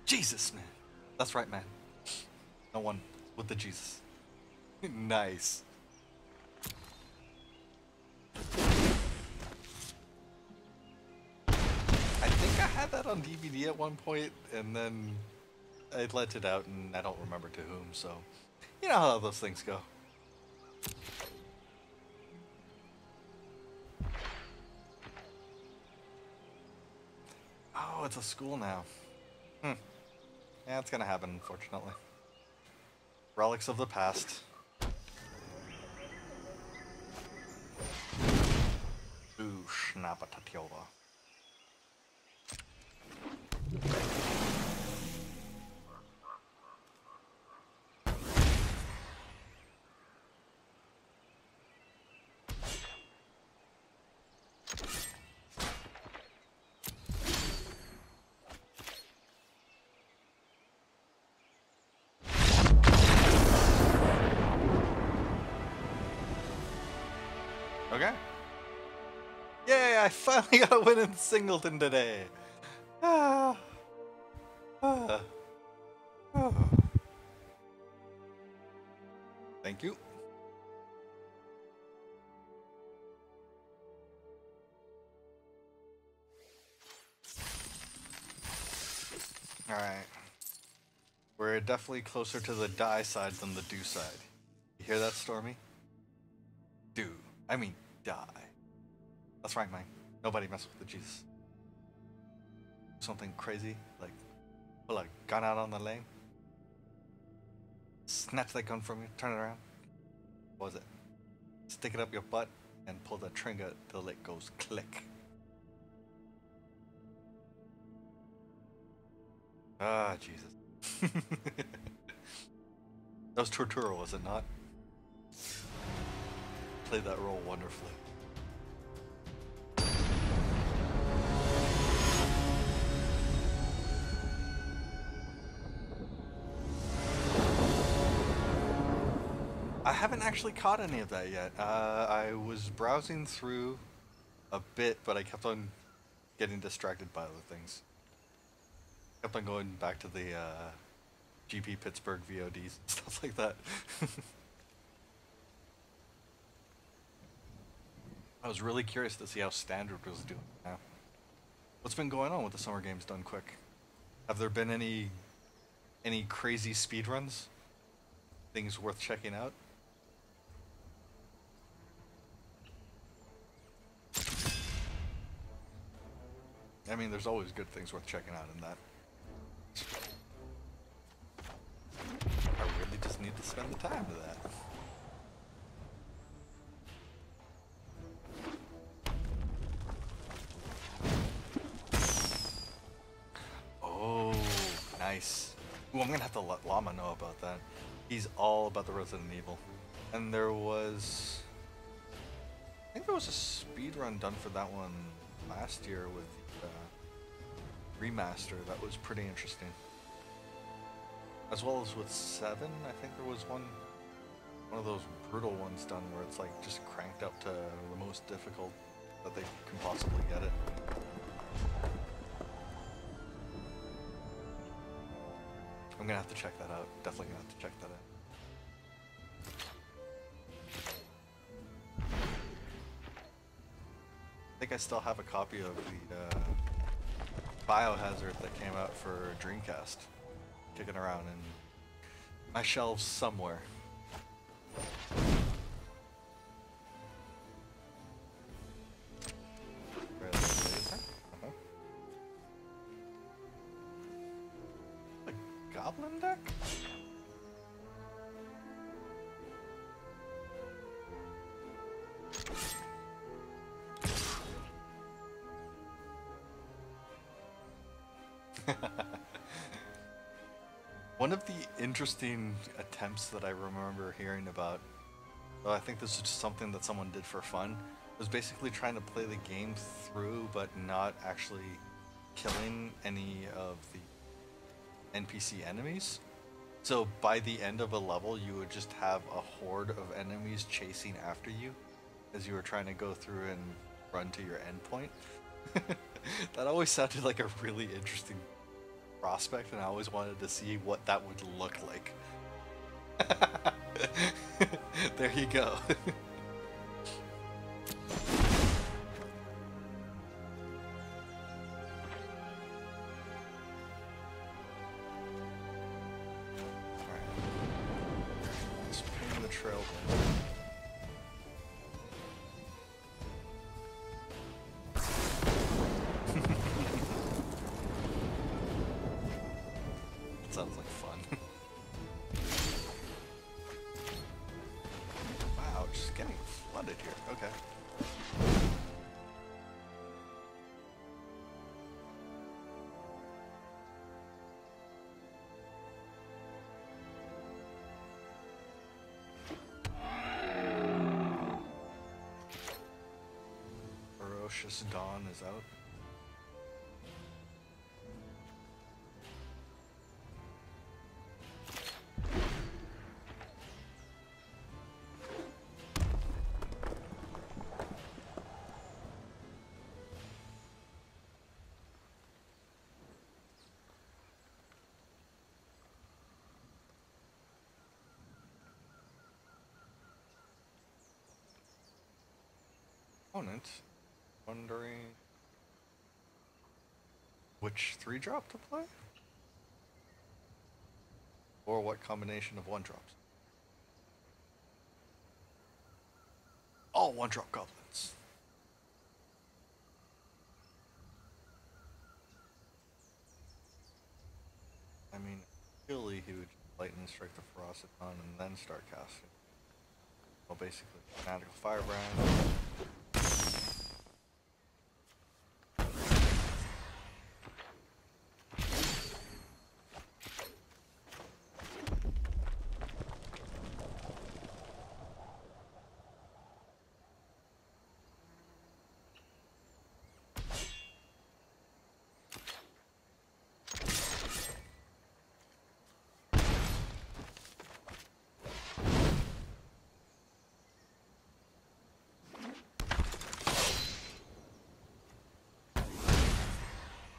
Jesus, man. That's right, man. No one with the Jesus. Nice. That on DVD at one point, and then I let it out, and I don't remember to whom, so you know how those things go. Oh, it's a school now. Hmm. Yeah, it's gonna happen, unfortunately. Relics of the past. Ooh, Schnappatatiova. Okay. Yay, I finally got a win in Singleton today. Thank you. All right. We're definitely closer to the die side than the do side. You hear that, Stormy? Dude, I mean, die. That's right, Mike. Nobody messes with the Jesus. Something crazy, like pull a gun out on the lane, snatch that gun from you, turn it around. What was it? Stick it up your butt and pull the trigger till it goes click. Ah, Jesus. That was Torturo, was it not? Played that role wonderfully. I haven't actually caught any of that yet. I was browsing through a bit, but I kept on getting distracted by other things. Kept on going back to the GP Pittsburgh VODs and stuff like that. I was really curious to see how Standard was doing now. What's been going on with the Summer Games done quick? Have there been any crazy speedruns? Things worth checking out? I mean, there's always good things worth checking out in that. I really just need to spend the time to that. Oh, nice. Ooh, I'm gonna have to let Llama know about that. He's all about the Resident Evil. And there was... I think there was a speedrun done for that one last year with the remaster. That was pretty interesting. As well as with 7, I think there was one of those brutal ones done where it's like just cranked up to the most difficult that they can possibly get it. I'm gonna have to check that out. Definitely gonna have to check that out. I think I still have a copy of the Biohazard that came out for Dreamcast, kicking around in my shelves somewhere. One of the interesting attempts that I remember hearing about, well, I think this is just something that someone did for fun, was basically trying to play the game through but not actually killing any of the NPC enemies. So by the end of a level, you would just have a horde of enemies chasing after you as you were trying to go through and run to your endpoint. That always sounded like a really interesting prospect, and I always wanted to see what that would look like. There you go. Dawn is out. Opponent. Wondering which 3-drop to play? Or what combination of 1-drops? all one-drop goblins. I mean, really, he would lightning strike the Ferocidon and then start casting. Well, basically, magical firebrand.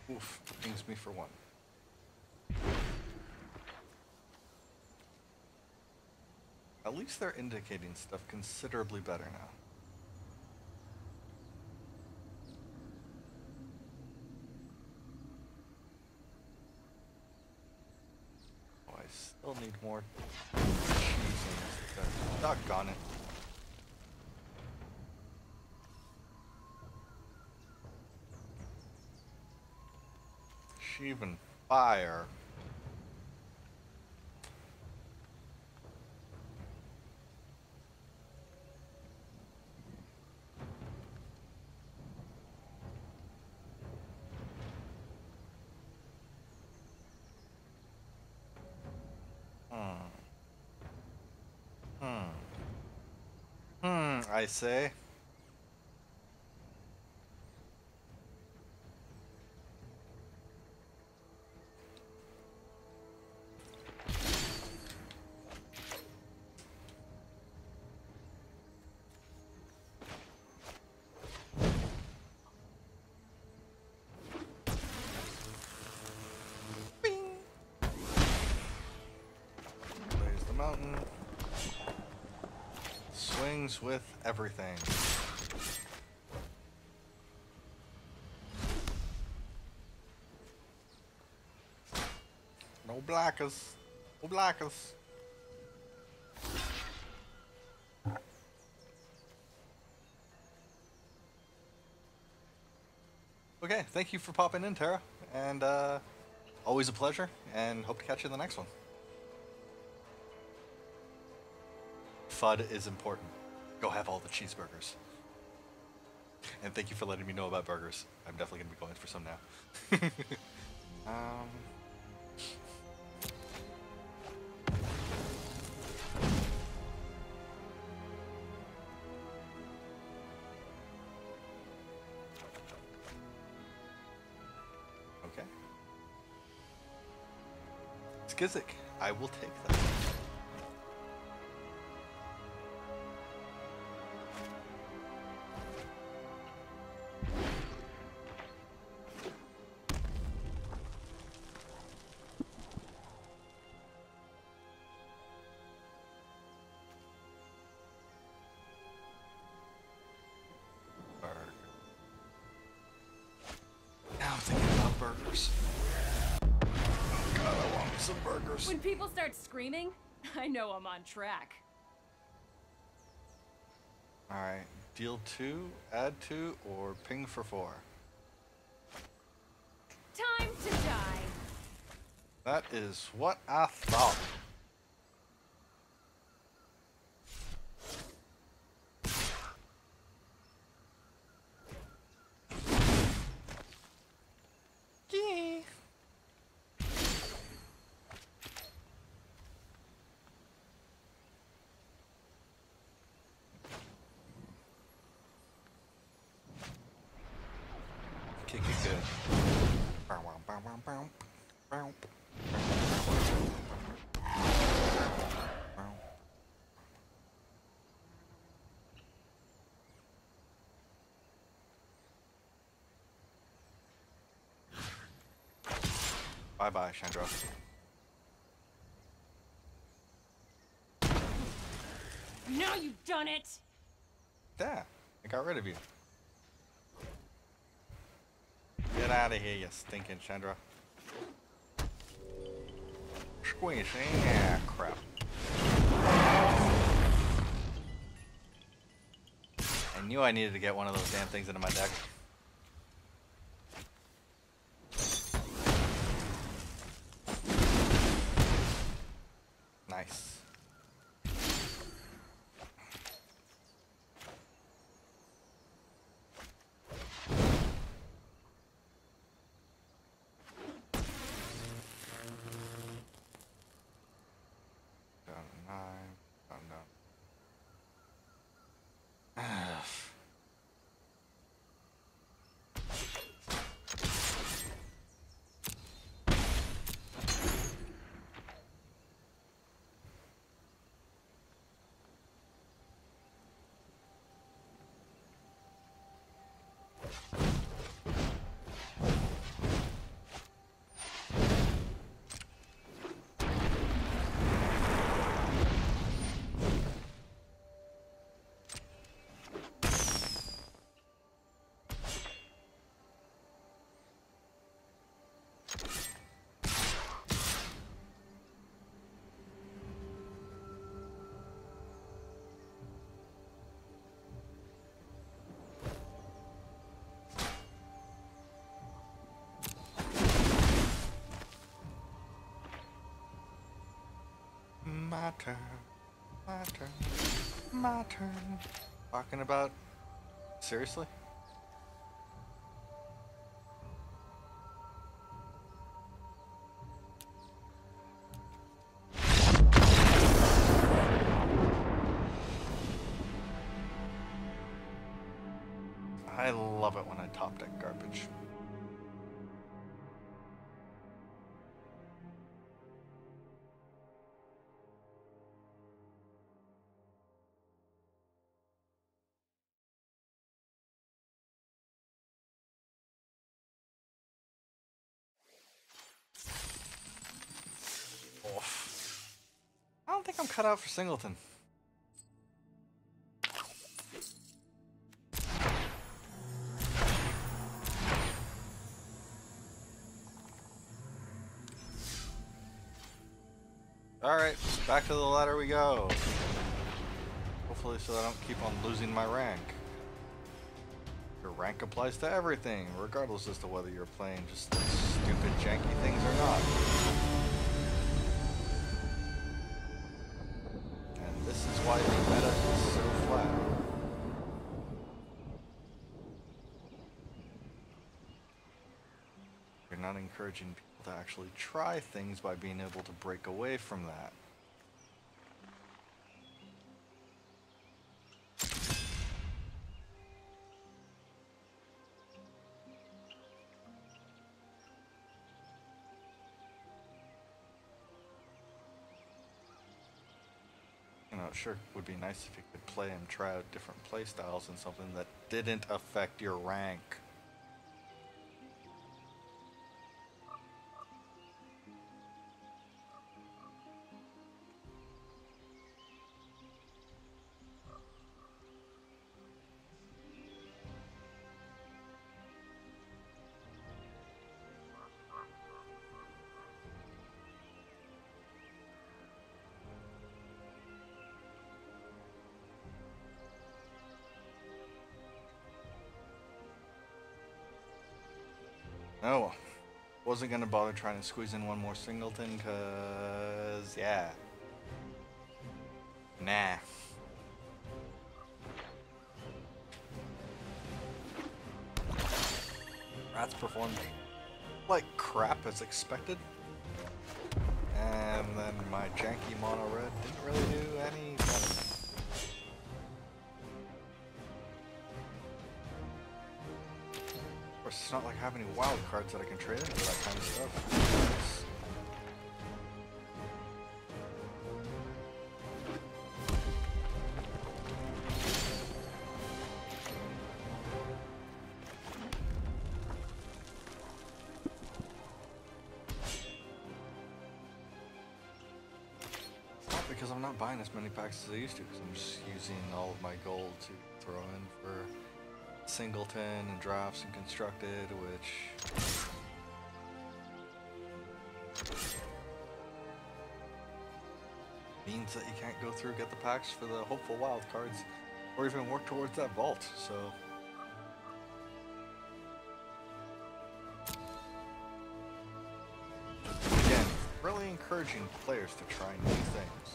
Oof, pings me for one. At least they're indicating stuff considerably better now. Oh, I still need more cheese in this. Doggone it. Even fire. I say. With everything. No blackers. No blackers. Okay, thank you for popping in, Tara. And always a pleasure, and hope to catch you in the next one. FUD is important. Go have all the cheeseburgers. And thank you for letting me know about burgers. I'm definitely going to be going for some now. Okay. Skizik, I will take that. When people start screaming, I know I'm on track. Alright, deal 2, add 2, or ping for 4. Time to die! That is what I thought. Bye-bye, Chandra. Now you've done it! Yeah, I got rid of you. Get out of here, you stinking Chandra. Squish, yeah, crap. knew I needed to get one of those damn things into my deck. Nice. My turn, my turn, my turn. Talking about... seriously? I love it when I top deck garbage. I think I'm cut out for Singleton. Alright, back to the ladder we go. Hopefully so I don't keep on losing my rank. Your rank applies to everything, regardless as to whether you're playing just stupid janky things or not. Why the meta is so flat. You're not encouraging people to actually try things by being able to break away from that. Sure, would be nice if you could play and try out different play styles and something that didn't affect your rank. No, wasn't gonna bother trying to squeeze in one more Singleton, cause yeah, nah. Rats performed like crap as expected, and then my janky mono red didn't really do any better. It's not like I have any wild cards that I can trade in for that kind of stuff. It's not because I'm not buying as many packs as I used to, because I'm just using all of my gold to throw in for Singleton and drafts and constructed, which means that you can't go through get the packs for the hopeful wild cards or even work towards that vault, so. Again, really encouraging players to try new things.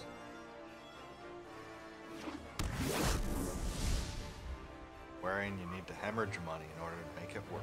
Wherein you need to hemorrhage money in order to make it work.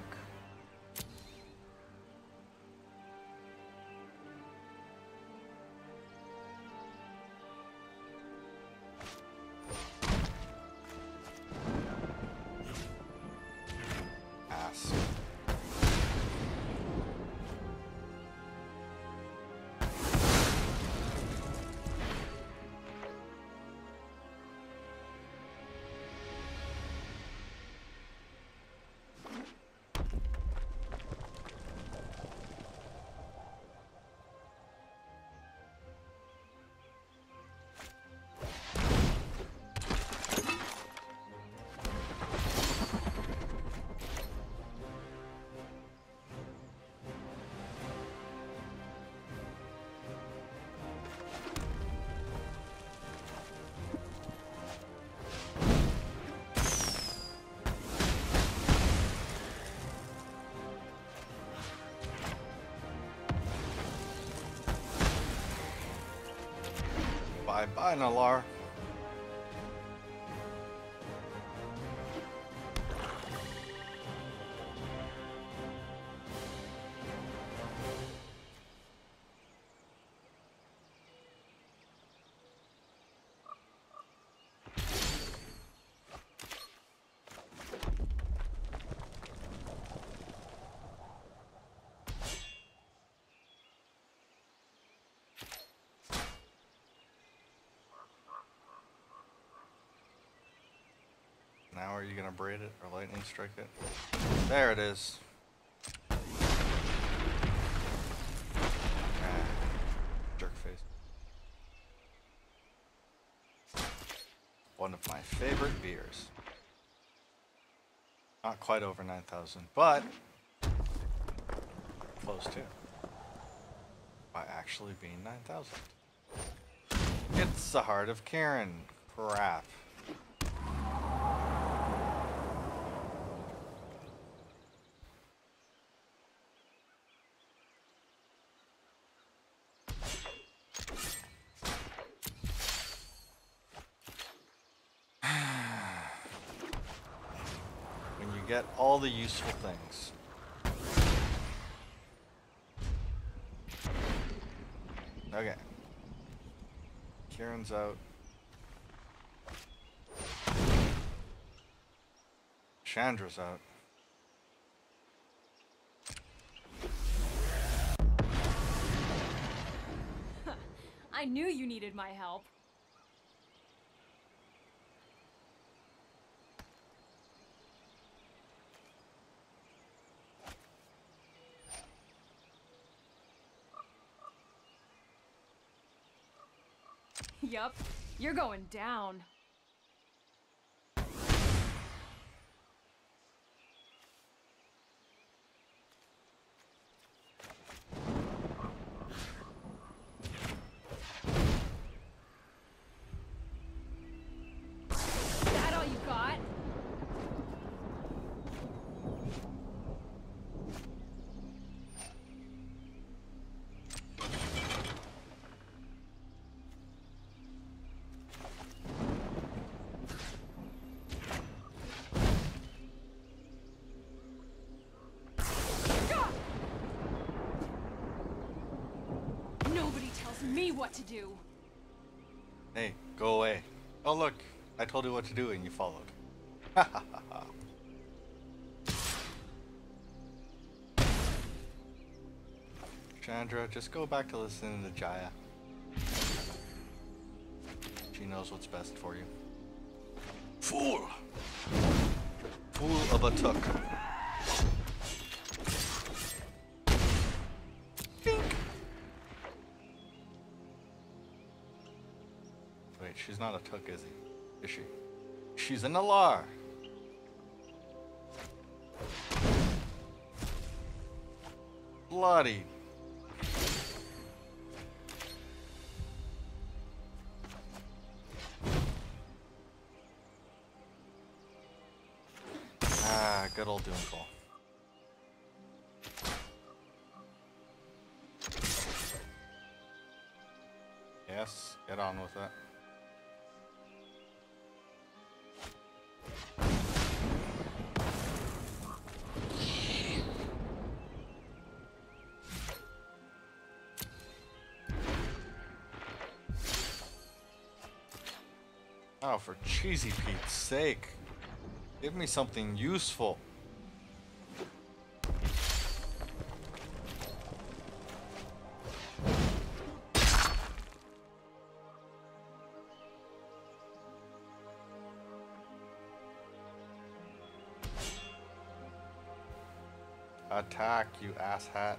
Bye-bye, Nalar. Now are you gonna braid it or lightning strike it? There it is. Jerk face. One of my favorite beers. Not quite over 9,000, but close to. By actually being 9,000. It's the heart of Karen. Crap. Get all the useful things. Okay. Kieran's out. Chandra's out. I knew you needed my help. Yup, you're going down. What to do. Hey, go away. Oh look, I told you what to do and you followed. Ha ha ha ha. Chandra, just go back to listening to Jaya. She knows what's best for you. Fool! Fool of a tuck. She's not a Took, is he? Is she? She's an Alar. Bloody. Good old Doom Call. Yes, get on with it. Oh, for Cheesy Pete's sake. Give me something useful. Attack, you asshat.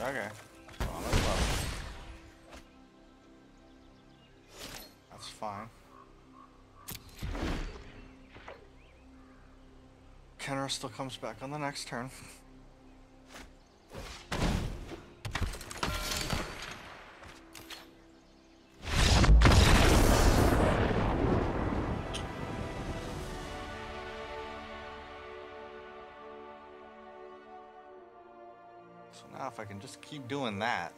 Okay. That's fine. Kenra still comes back on the next turn. If I can just keep doing that.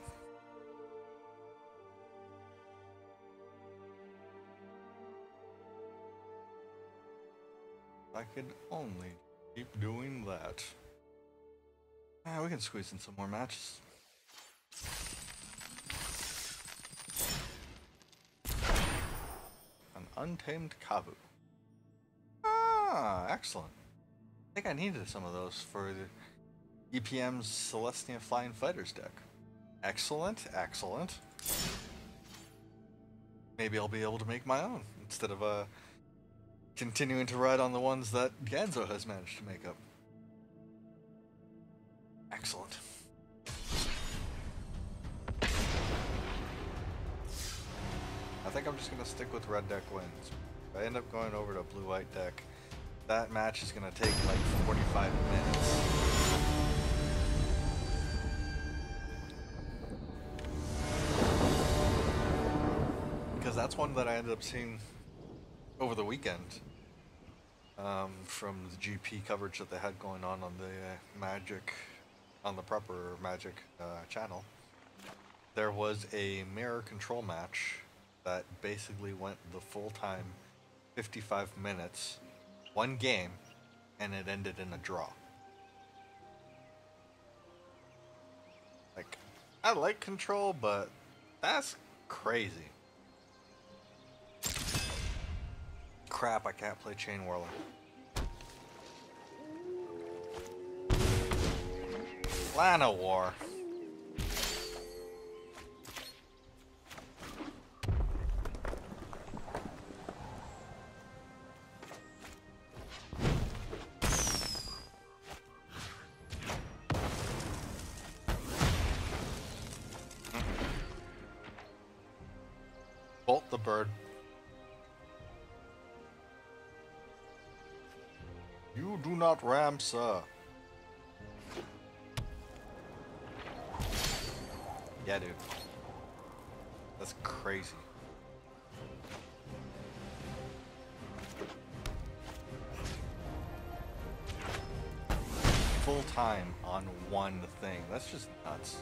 If I could only keep doing that. Ah, we can squeeze in some more matches. An Untamed Kabu. Ah, excellent. I think I needed some of those for the EPM's Celestia Flying Fighters deck. Excellent, excellent. Maybe I'll be able to make my own instead of continuing to ride on the ones that Ganzo has managed to make up. Excellent. I think I'm just going to stick with red deck wins. If I end up going over to blue-white deck, that match is going to take like 45 minutes. That's one that I ended up seeing over the weekend from the GP coverage that they had going on the Magic, on the proper Magic channel. There was a mirror control match that basically went the full time, 55 minutes, one game, and it ended in a draw. Like, I like control, but that's crazy. Crap, I can't play Chain Whirler. Lana War. Bolt the bird. You do not ram, sir. Yeah, dude. That's crazy. Full time on one thing. That's just nuts.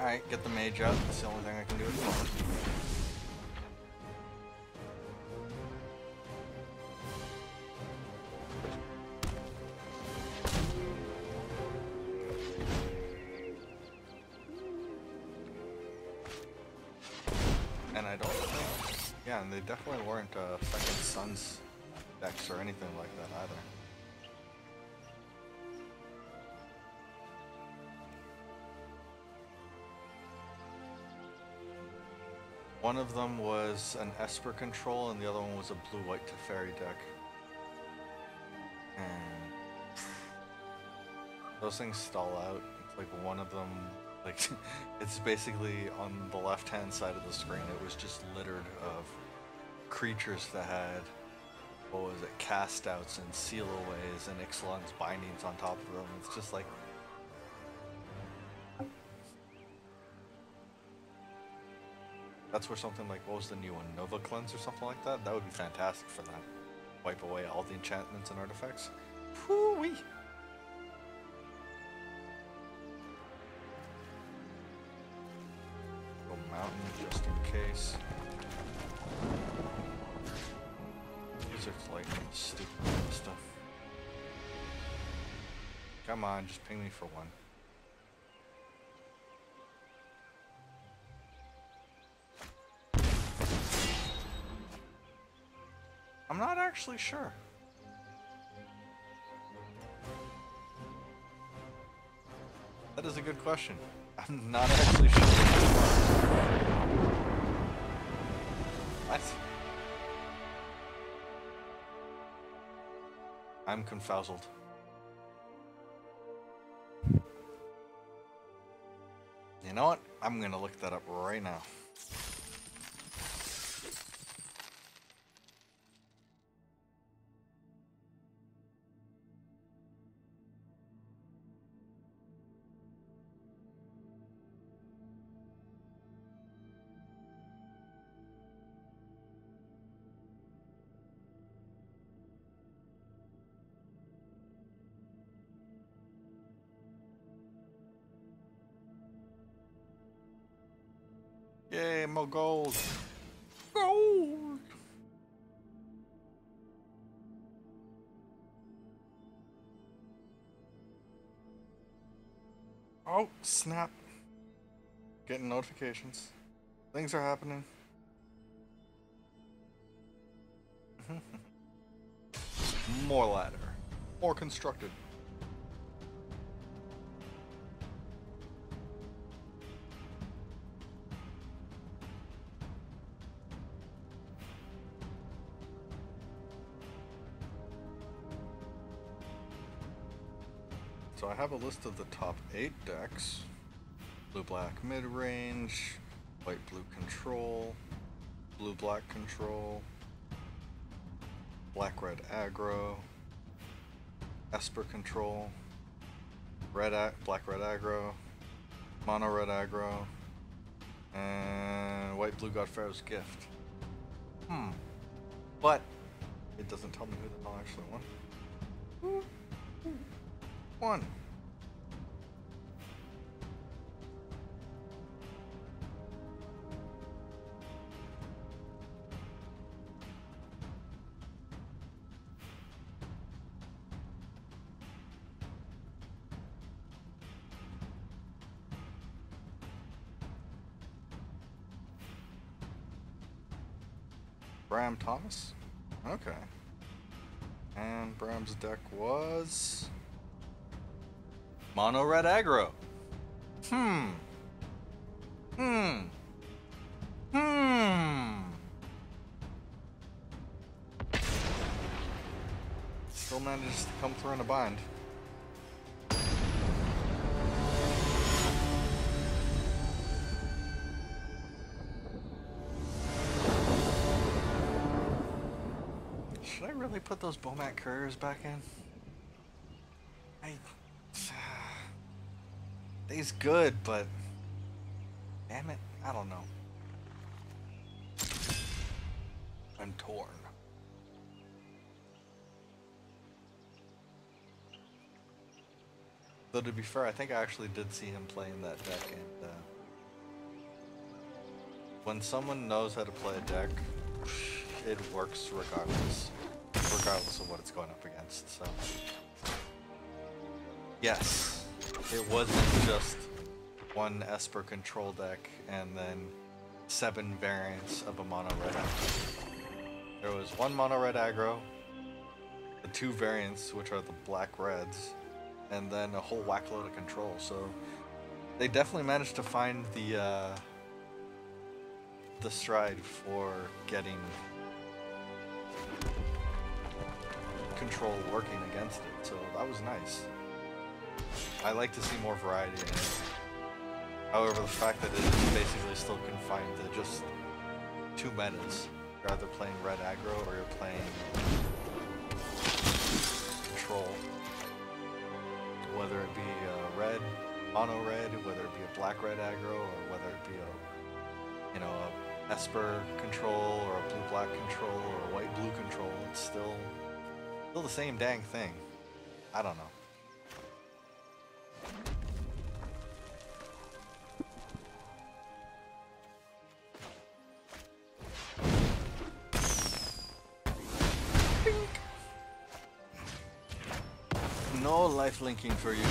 Alright, get the mage up. That's the only thing I can do at the moment. And I don't think... Yeah, and they definitely weren't second Sun's decks or anything like that either. One of them was an Esper control, and the other one was a blue-white Teferi deck. And those things stall out. It's like one of them, like, it's basically on the left-hand side of the screen. It was just littered of creatures that had, what was it, cast-outs and seal-aways and Ixalan's bindings on top of them. It's just like... That's where something like, what was the new one, Nova Cleanse or something like that? That would be fantastic for that. Wipe away all the enchantments and artifacts. Whoo-wee! Go Mountain, just in case. Wizard's Lightning, stupid stuff. Come on, just ping me for one. I'm not actually sure. That is a good question. I'm not actually sure. What? I'm confoused. You know what? I'm gonna look that up right now. Yay, more gold! Gold! Oh, snap. Getting notifications. Things are happening. More ladder. More constructed. So I have a list of the top 8 decks. Blue-black mid-range, white-blue control, blue-black control, black-red aggro, Esper control, black-red aggro, mono-red aggro, and white-blue got Pharaoh's Gift. But it doesn't tell me who the hell actually won. One. Bram Thomas? Okay. And Bram's deck was... Mono Red Aggro. Still manages to come through in a bind. Should I really put those Bomat Couriers back in? He's good, but damn it, I don't know. I'm torn. Though to be fair, I think I actually did see him playing that deck, and when someone knows how to play a deck, it works regardless of what it's going up against. So yes, it wasn't just one Esper control deck and then 7 variants of a Mono Red Aggro. There was one Mono Red Aggro, the 2 variants which are the black reds, and then a whole whack load of control. So they definitely managed to find the stride for getting control working against it. So that was nice. I like to see more variety in it. However, the fact that it is basically still confined to just 2 metas. You're either playing red aggro or you're playing control. Whether it be a red, mono red, whether it be a black red aggro, or whether it be a, you know, a Esper control or a blue black control or a white blue control, it's still the same dang thing. I don't know. No life linking for you.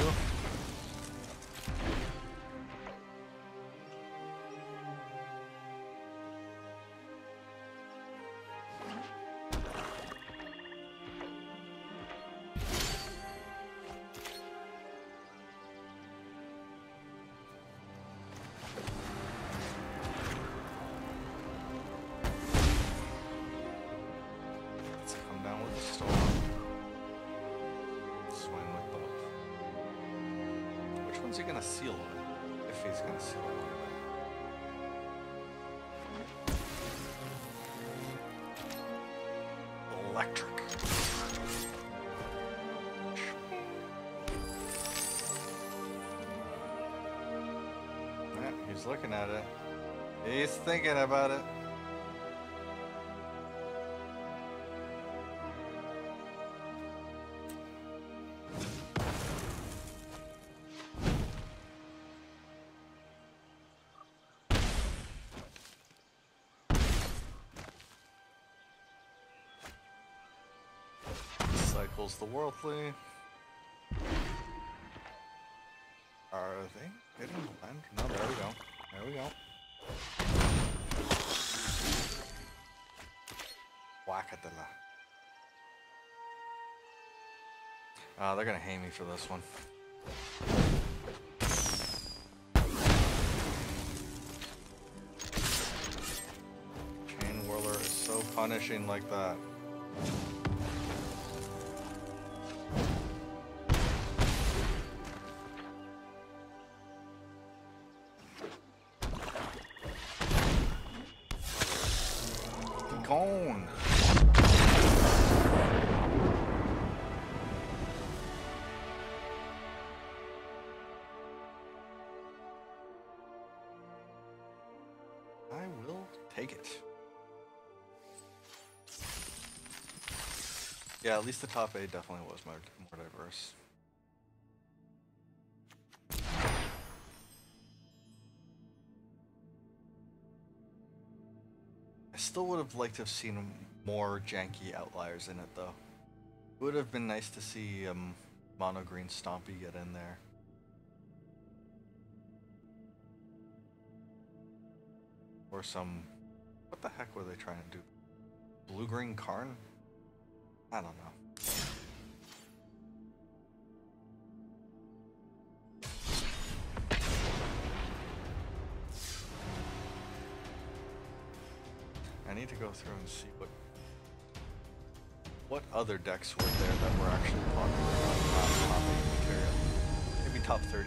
Looking at it, he's thinking about it. Cycles the worldly. Are they getting blind? No, there we go. There we go. Whackadilla. Ah, they're gonna hate me for this one. Chain Whirler is so punishing like that. Yeah, at least the top 8 definitely was more diverse. I still would have liked to have seen more janky outliers in it, though. It would have been nice to see Mono Green Stompy get in there. Or some... what the heck were they trying to do? Blue Green Karn? I don't know. I need to go through and see what other decks were there that were actually popular on top 8 material. Maybe top 32.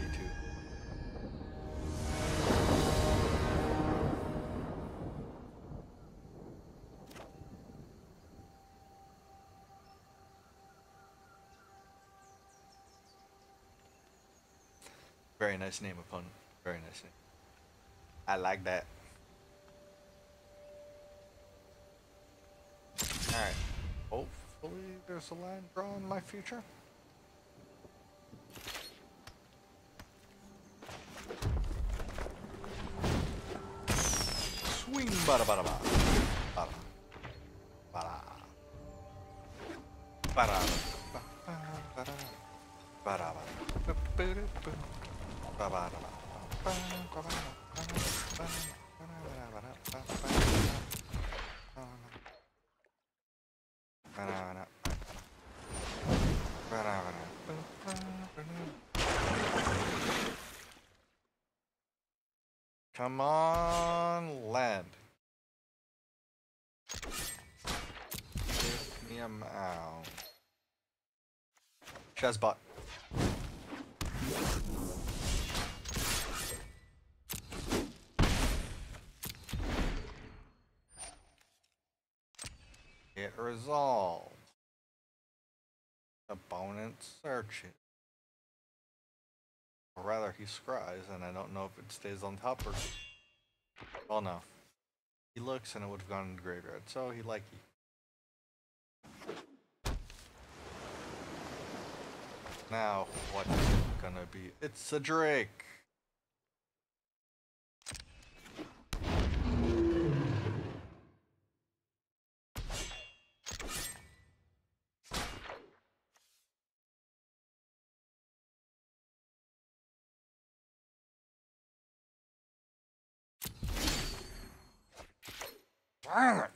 Very nice name, opponent. Very nice name. I like that. Alright. Hopefully there's a line drawn in my future. Sweet. Come on, land. Give me a mound. Chesbot. Get resolved. Opponent searches. Or rather, he scries, and I don't know if it stays on top or... Well, no. He looks, and it would have gone in the graveyard, so he likey. Now, what is it gonna be? It's a Drake! Damn it.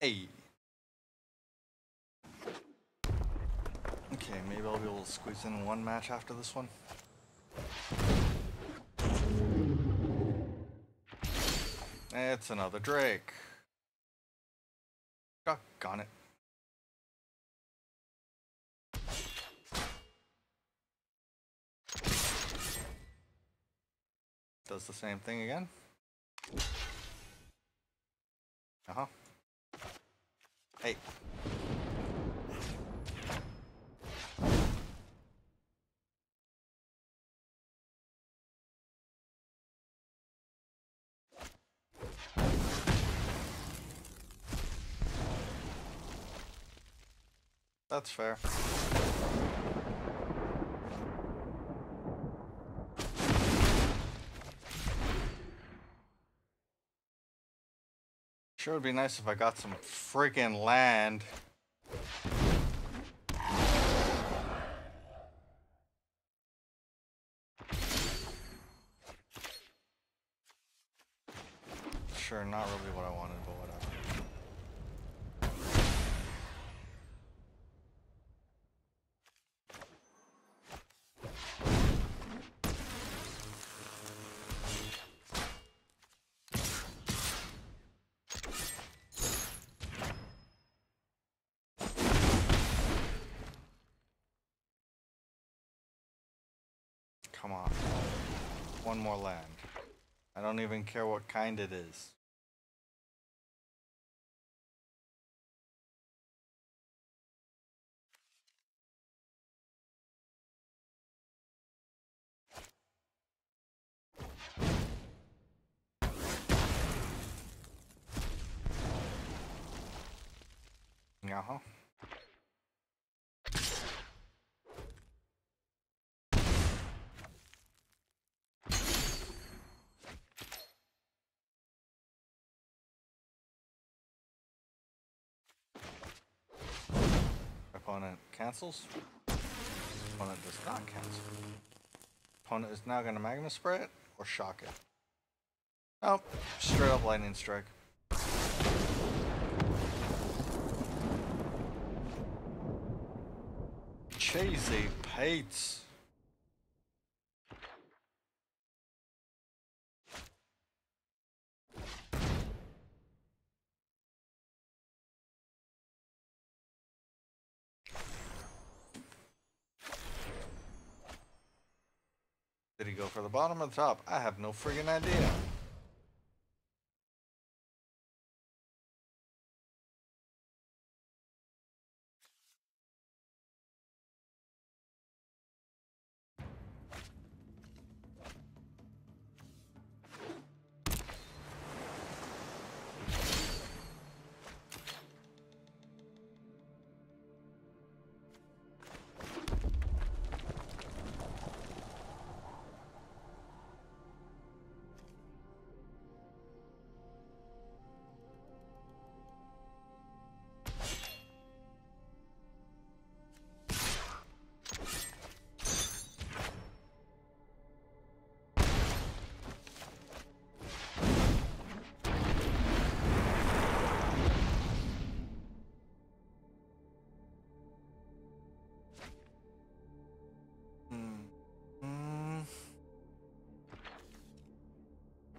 Hey. Okay, maybe I'll be able to squeeze in one match after this one. It's another Drake. Doggone it. Does the same thing again. Uh-huh. Hey. That's fair. Sure would be nice if I got some freaking land. Sure, not really what I wanted, but whatever. Come on. One more land. I don't even care what kind it is. Uh-huh. Opponent cancels. Opponent does not cancel. Opponent is now going to Magma Spray it or shock it. Nope. Straight up Lightning Strike. Cheesy Pete's. Did he go for the bottom or the top? I have no friggin' idea.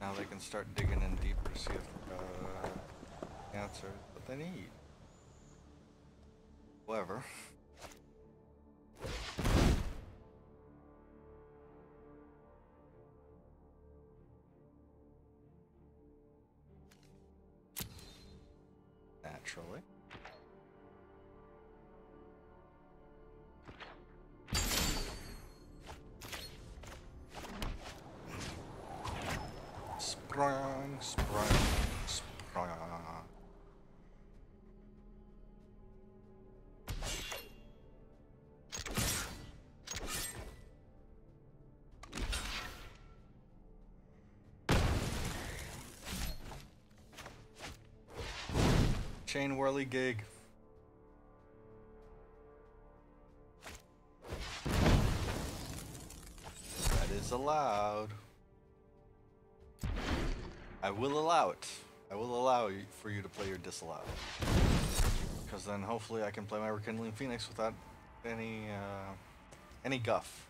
Now they can start digging in deeper to see if the answer that they need. However, naturally. Chain whirly gig. That is allowed. I will allow it. I will allow you for you to play your disallow. Because then hopefully I can play my Rekindling Phoenix without any guff.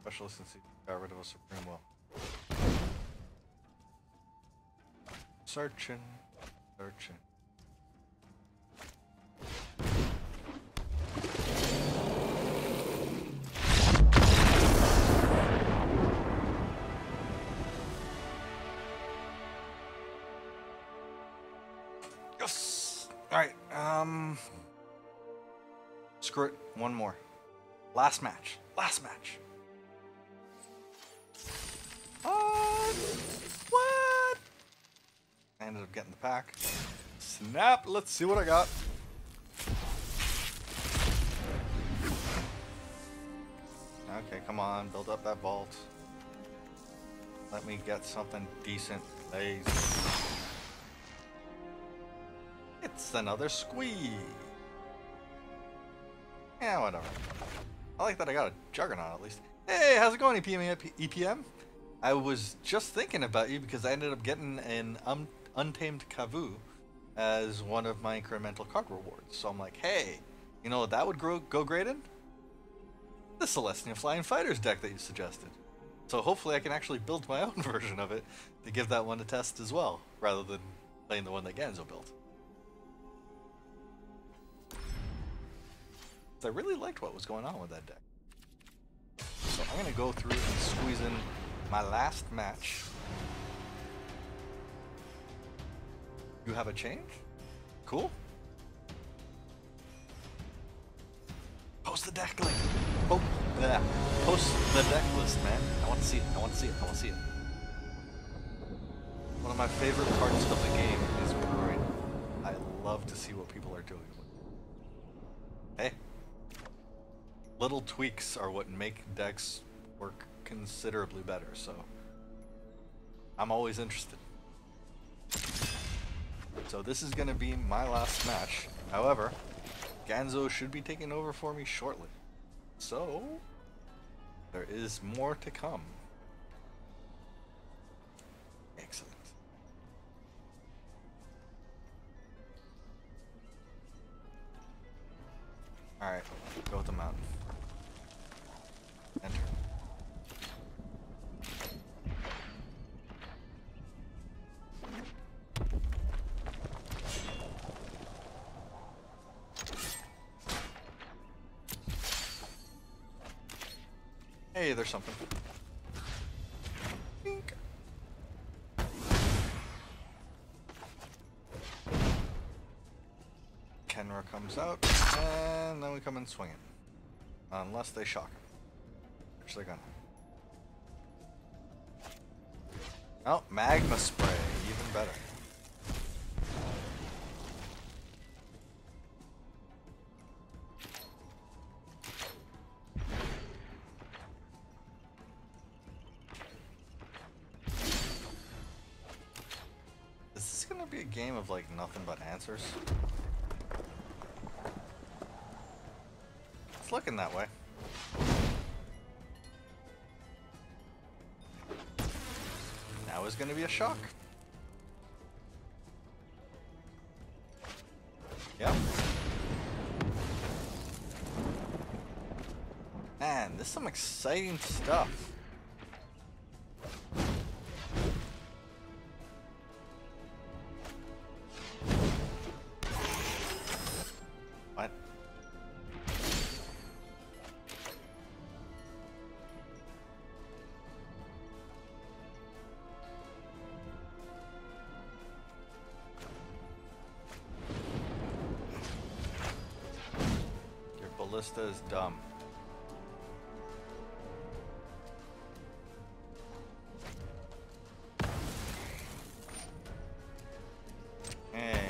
Especially since he got rid of a Supreme Will. Searching. Searching. Yes. All right. Screw it. One more. Last match. Last match. Ended up getting the pack. Snap, let's see what I got. Okay, come on, build up that vault. Let me get something decent, please. It's another squeeze. Yeah, whatever. I like that I got a Juggernaut at least. Hey, how's it going, EPM? I was just thinking about you because I ended up getting an Untamed Kavu as one of my incremental card rewards. So I'm like, hey, you know what that would go great in? The Celestia Flying Fighters deck that you suggested. So hopefully I can actually build my own version of it to give that one a test as well, rather than playing the one that Ganzo built. So I really liked what was going on with that deck. So I'm going to go through and squeeze in my last match. You have a change? Cool. Post the deck list. Oh, yeah. Post the deck list, man. I want to see it. I want to see it. I want to see it. One of my favorite parts of the game is brewing. I love to see what people are doing. Hey. Little tweaks are what make decks work considerably better, so I'm always interested. So this is going to be my last match. However, Ganzo should be taking over for me shortly. So, there is more to come. Excellent. Alright, go with the mountain. Enter. Hey, there's something. Pink. Kenra comes out, and then we come in swinging. Unless they shock him, which they're gonna. Oh, Magma Spray, even better. Game of like nothing but answers. It's looking that way. Now is going to be a shock. Yep. Man, this is some exciting stuff. Ballista is dumb. Hey.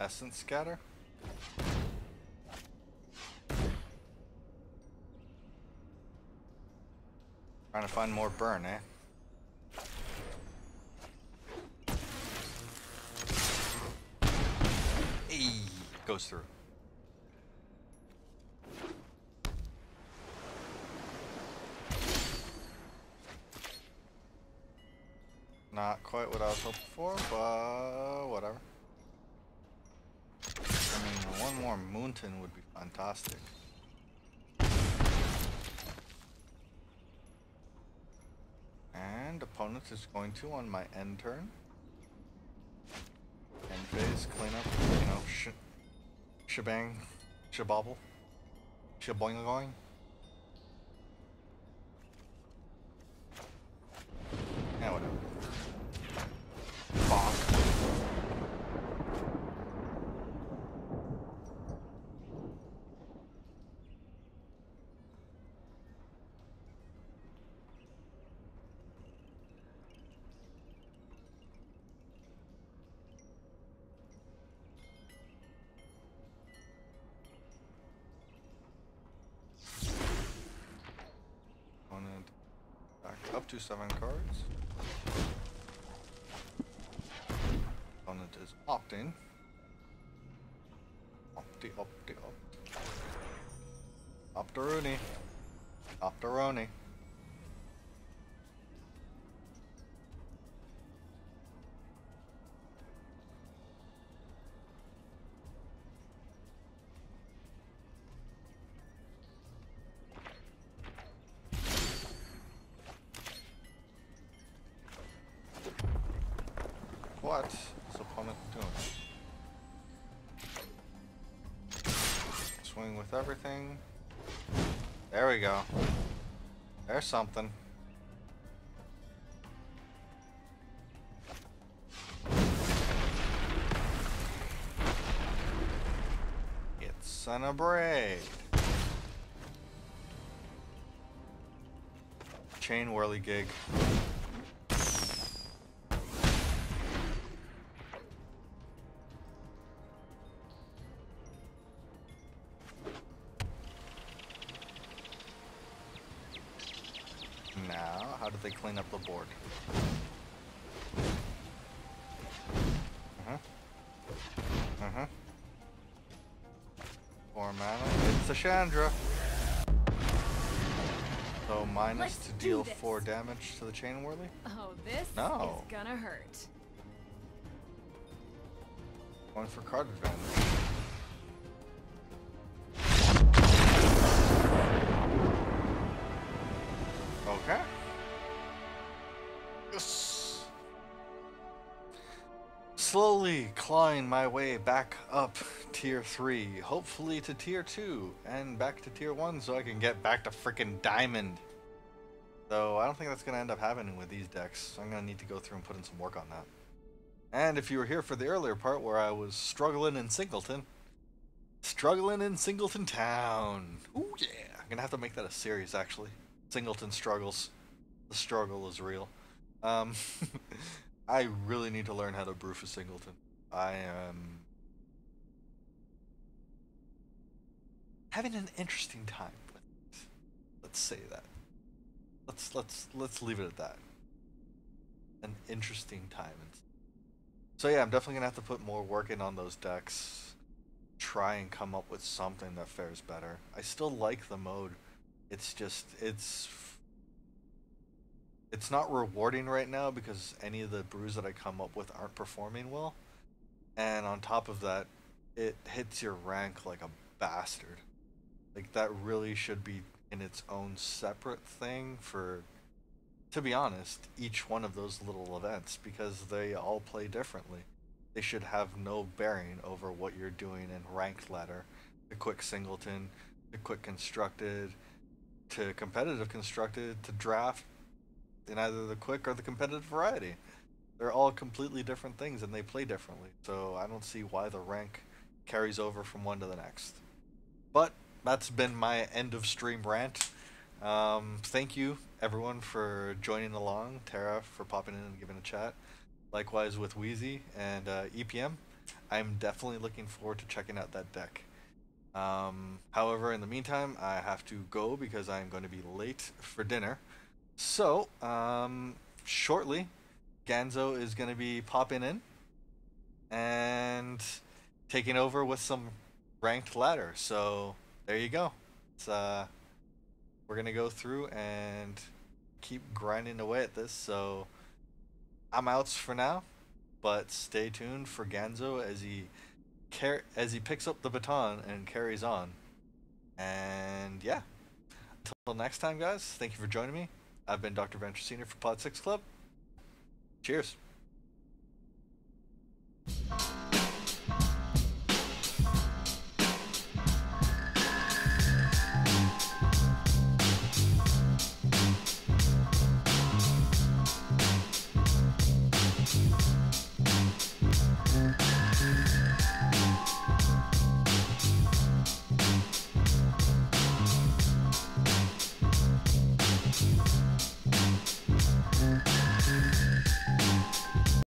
Essence scatter. Trying to find more burn, eh? Hey, goes through. Not quite what I was hoping for, but whatever. One more Moonton would be fantastic. And opponent is going to, on my end turn, end phase, clean up, you know, shebang, shebobble, sheboingoing. Yeah, whatever. Up to 7 cards. Opponent is opting. Opt. Opteroni. Opteroni. What is opponent doing? Swing with everything. There we go. There's something. It's an abrade. Chain whirligig. They clean up the board. Four mana. It's a Chandra. So minus to deal 4 damage to the Chain Whirly? Oh, this is gonna hurt. One for card advantage. Okay. Yes. Slowly clawing my way back up tier 3, hopefully to tier 2, and back to tier 1 so I can get back to frickin' diamond. Though I don't think that's going to end up happening with these decks, so I'm going to need to go through and put in some work on that. And if you were here for the earlier part where I was struggling in Singleton, town. Ooh yeah, I'm going to have to make that a series actually. Singleton struggles. The struggle is real. I really need to learn how to brew for Singleton. I am having an interesting time with it. Let's say that. Let's leave it at that. An interesting time. So yeah, I'm definitely gonna have to put more work in on those decks. Try and come up with something that fares better. I still like the mode. It's just, it's not rewarding right now because any of the brews that I come up with aren't performing well. And on top of that, it hits your rank like a bastard. Like that really should be in its own separate thing for, to be honest, each one of those little events because they all play differently. They should have no bearing over what you're doing in ranked ladder, the quick Singleton, the quick constructed, to competitive constructed, to draft in either the quick or the competitive variety. They're all completely different things and they play differently, so I don't see why the rank carries over from one to the next. But that's been my end of stream rant. Thank you everyone for joining along, Tara for popping in and giving a chat, likewise with Wheezy and EPM. I'm definitely looking forward to checking out that deck. However, in the meantime, I have to go because I'm going to be late for dinner. So, shortly, Ganzo is going to be popping in and taking over with some ranked ladder. So, there you go. It's, we're going to go through and keep grinding away at this. So, I'm out for now, but stay tuned for Ganzo as he... picks up the baton and carries on. And yeah, until next time guys, thank you for joining me. I've been Dr. Venture Senior for Pod 6 Club. Cheers.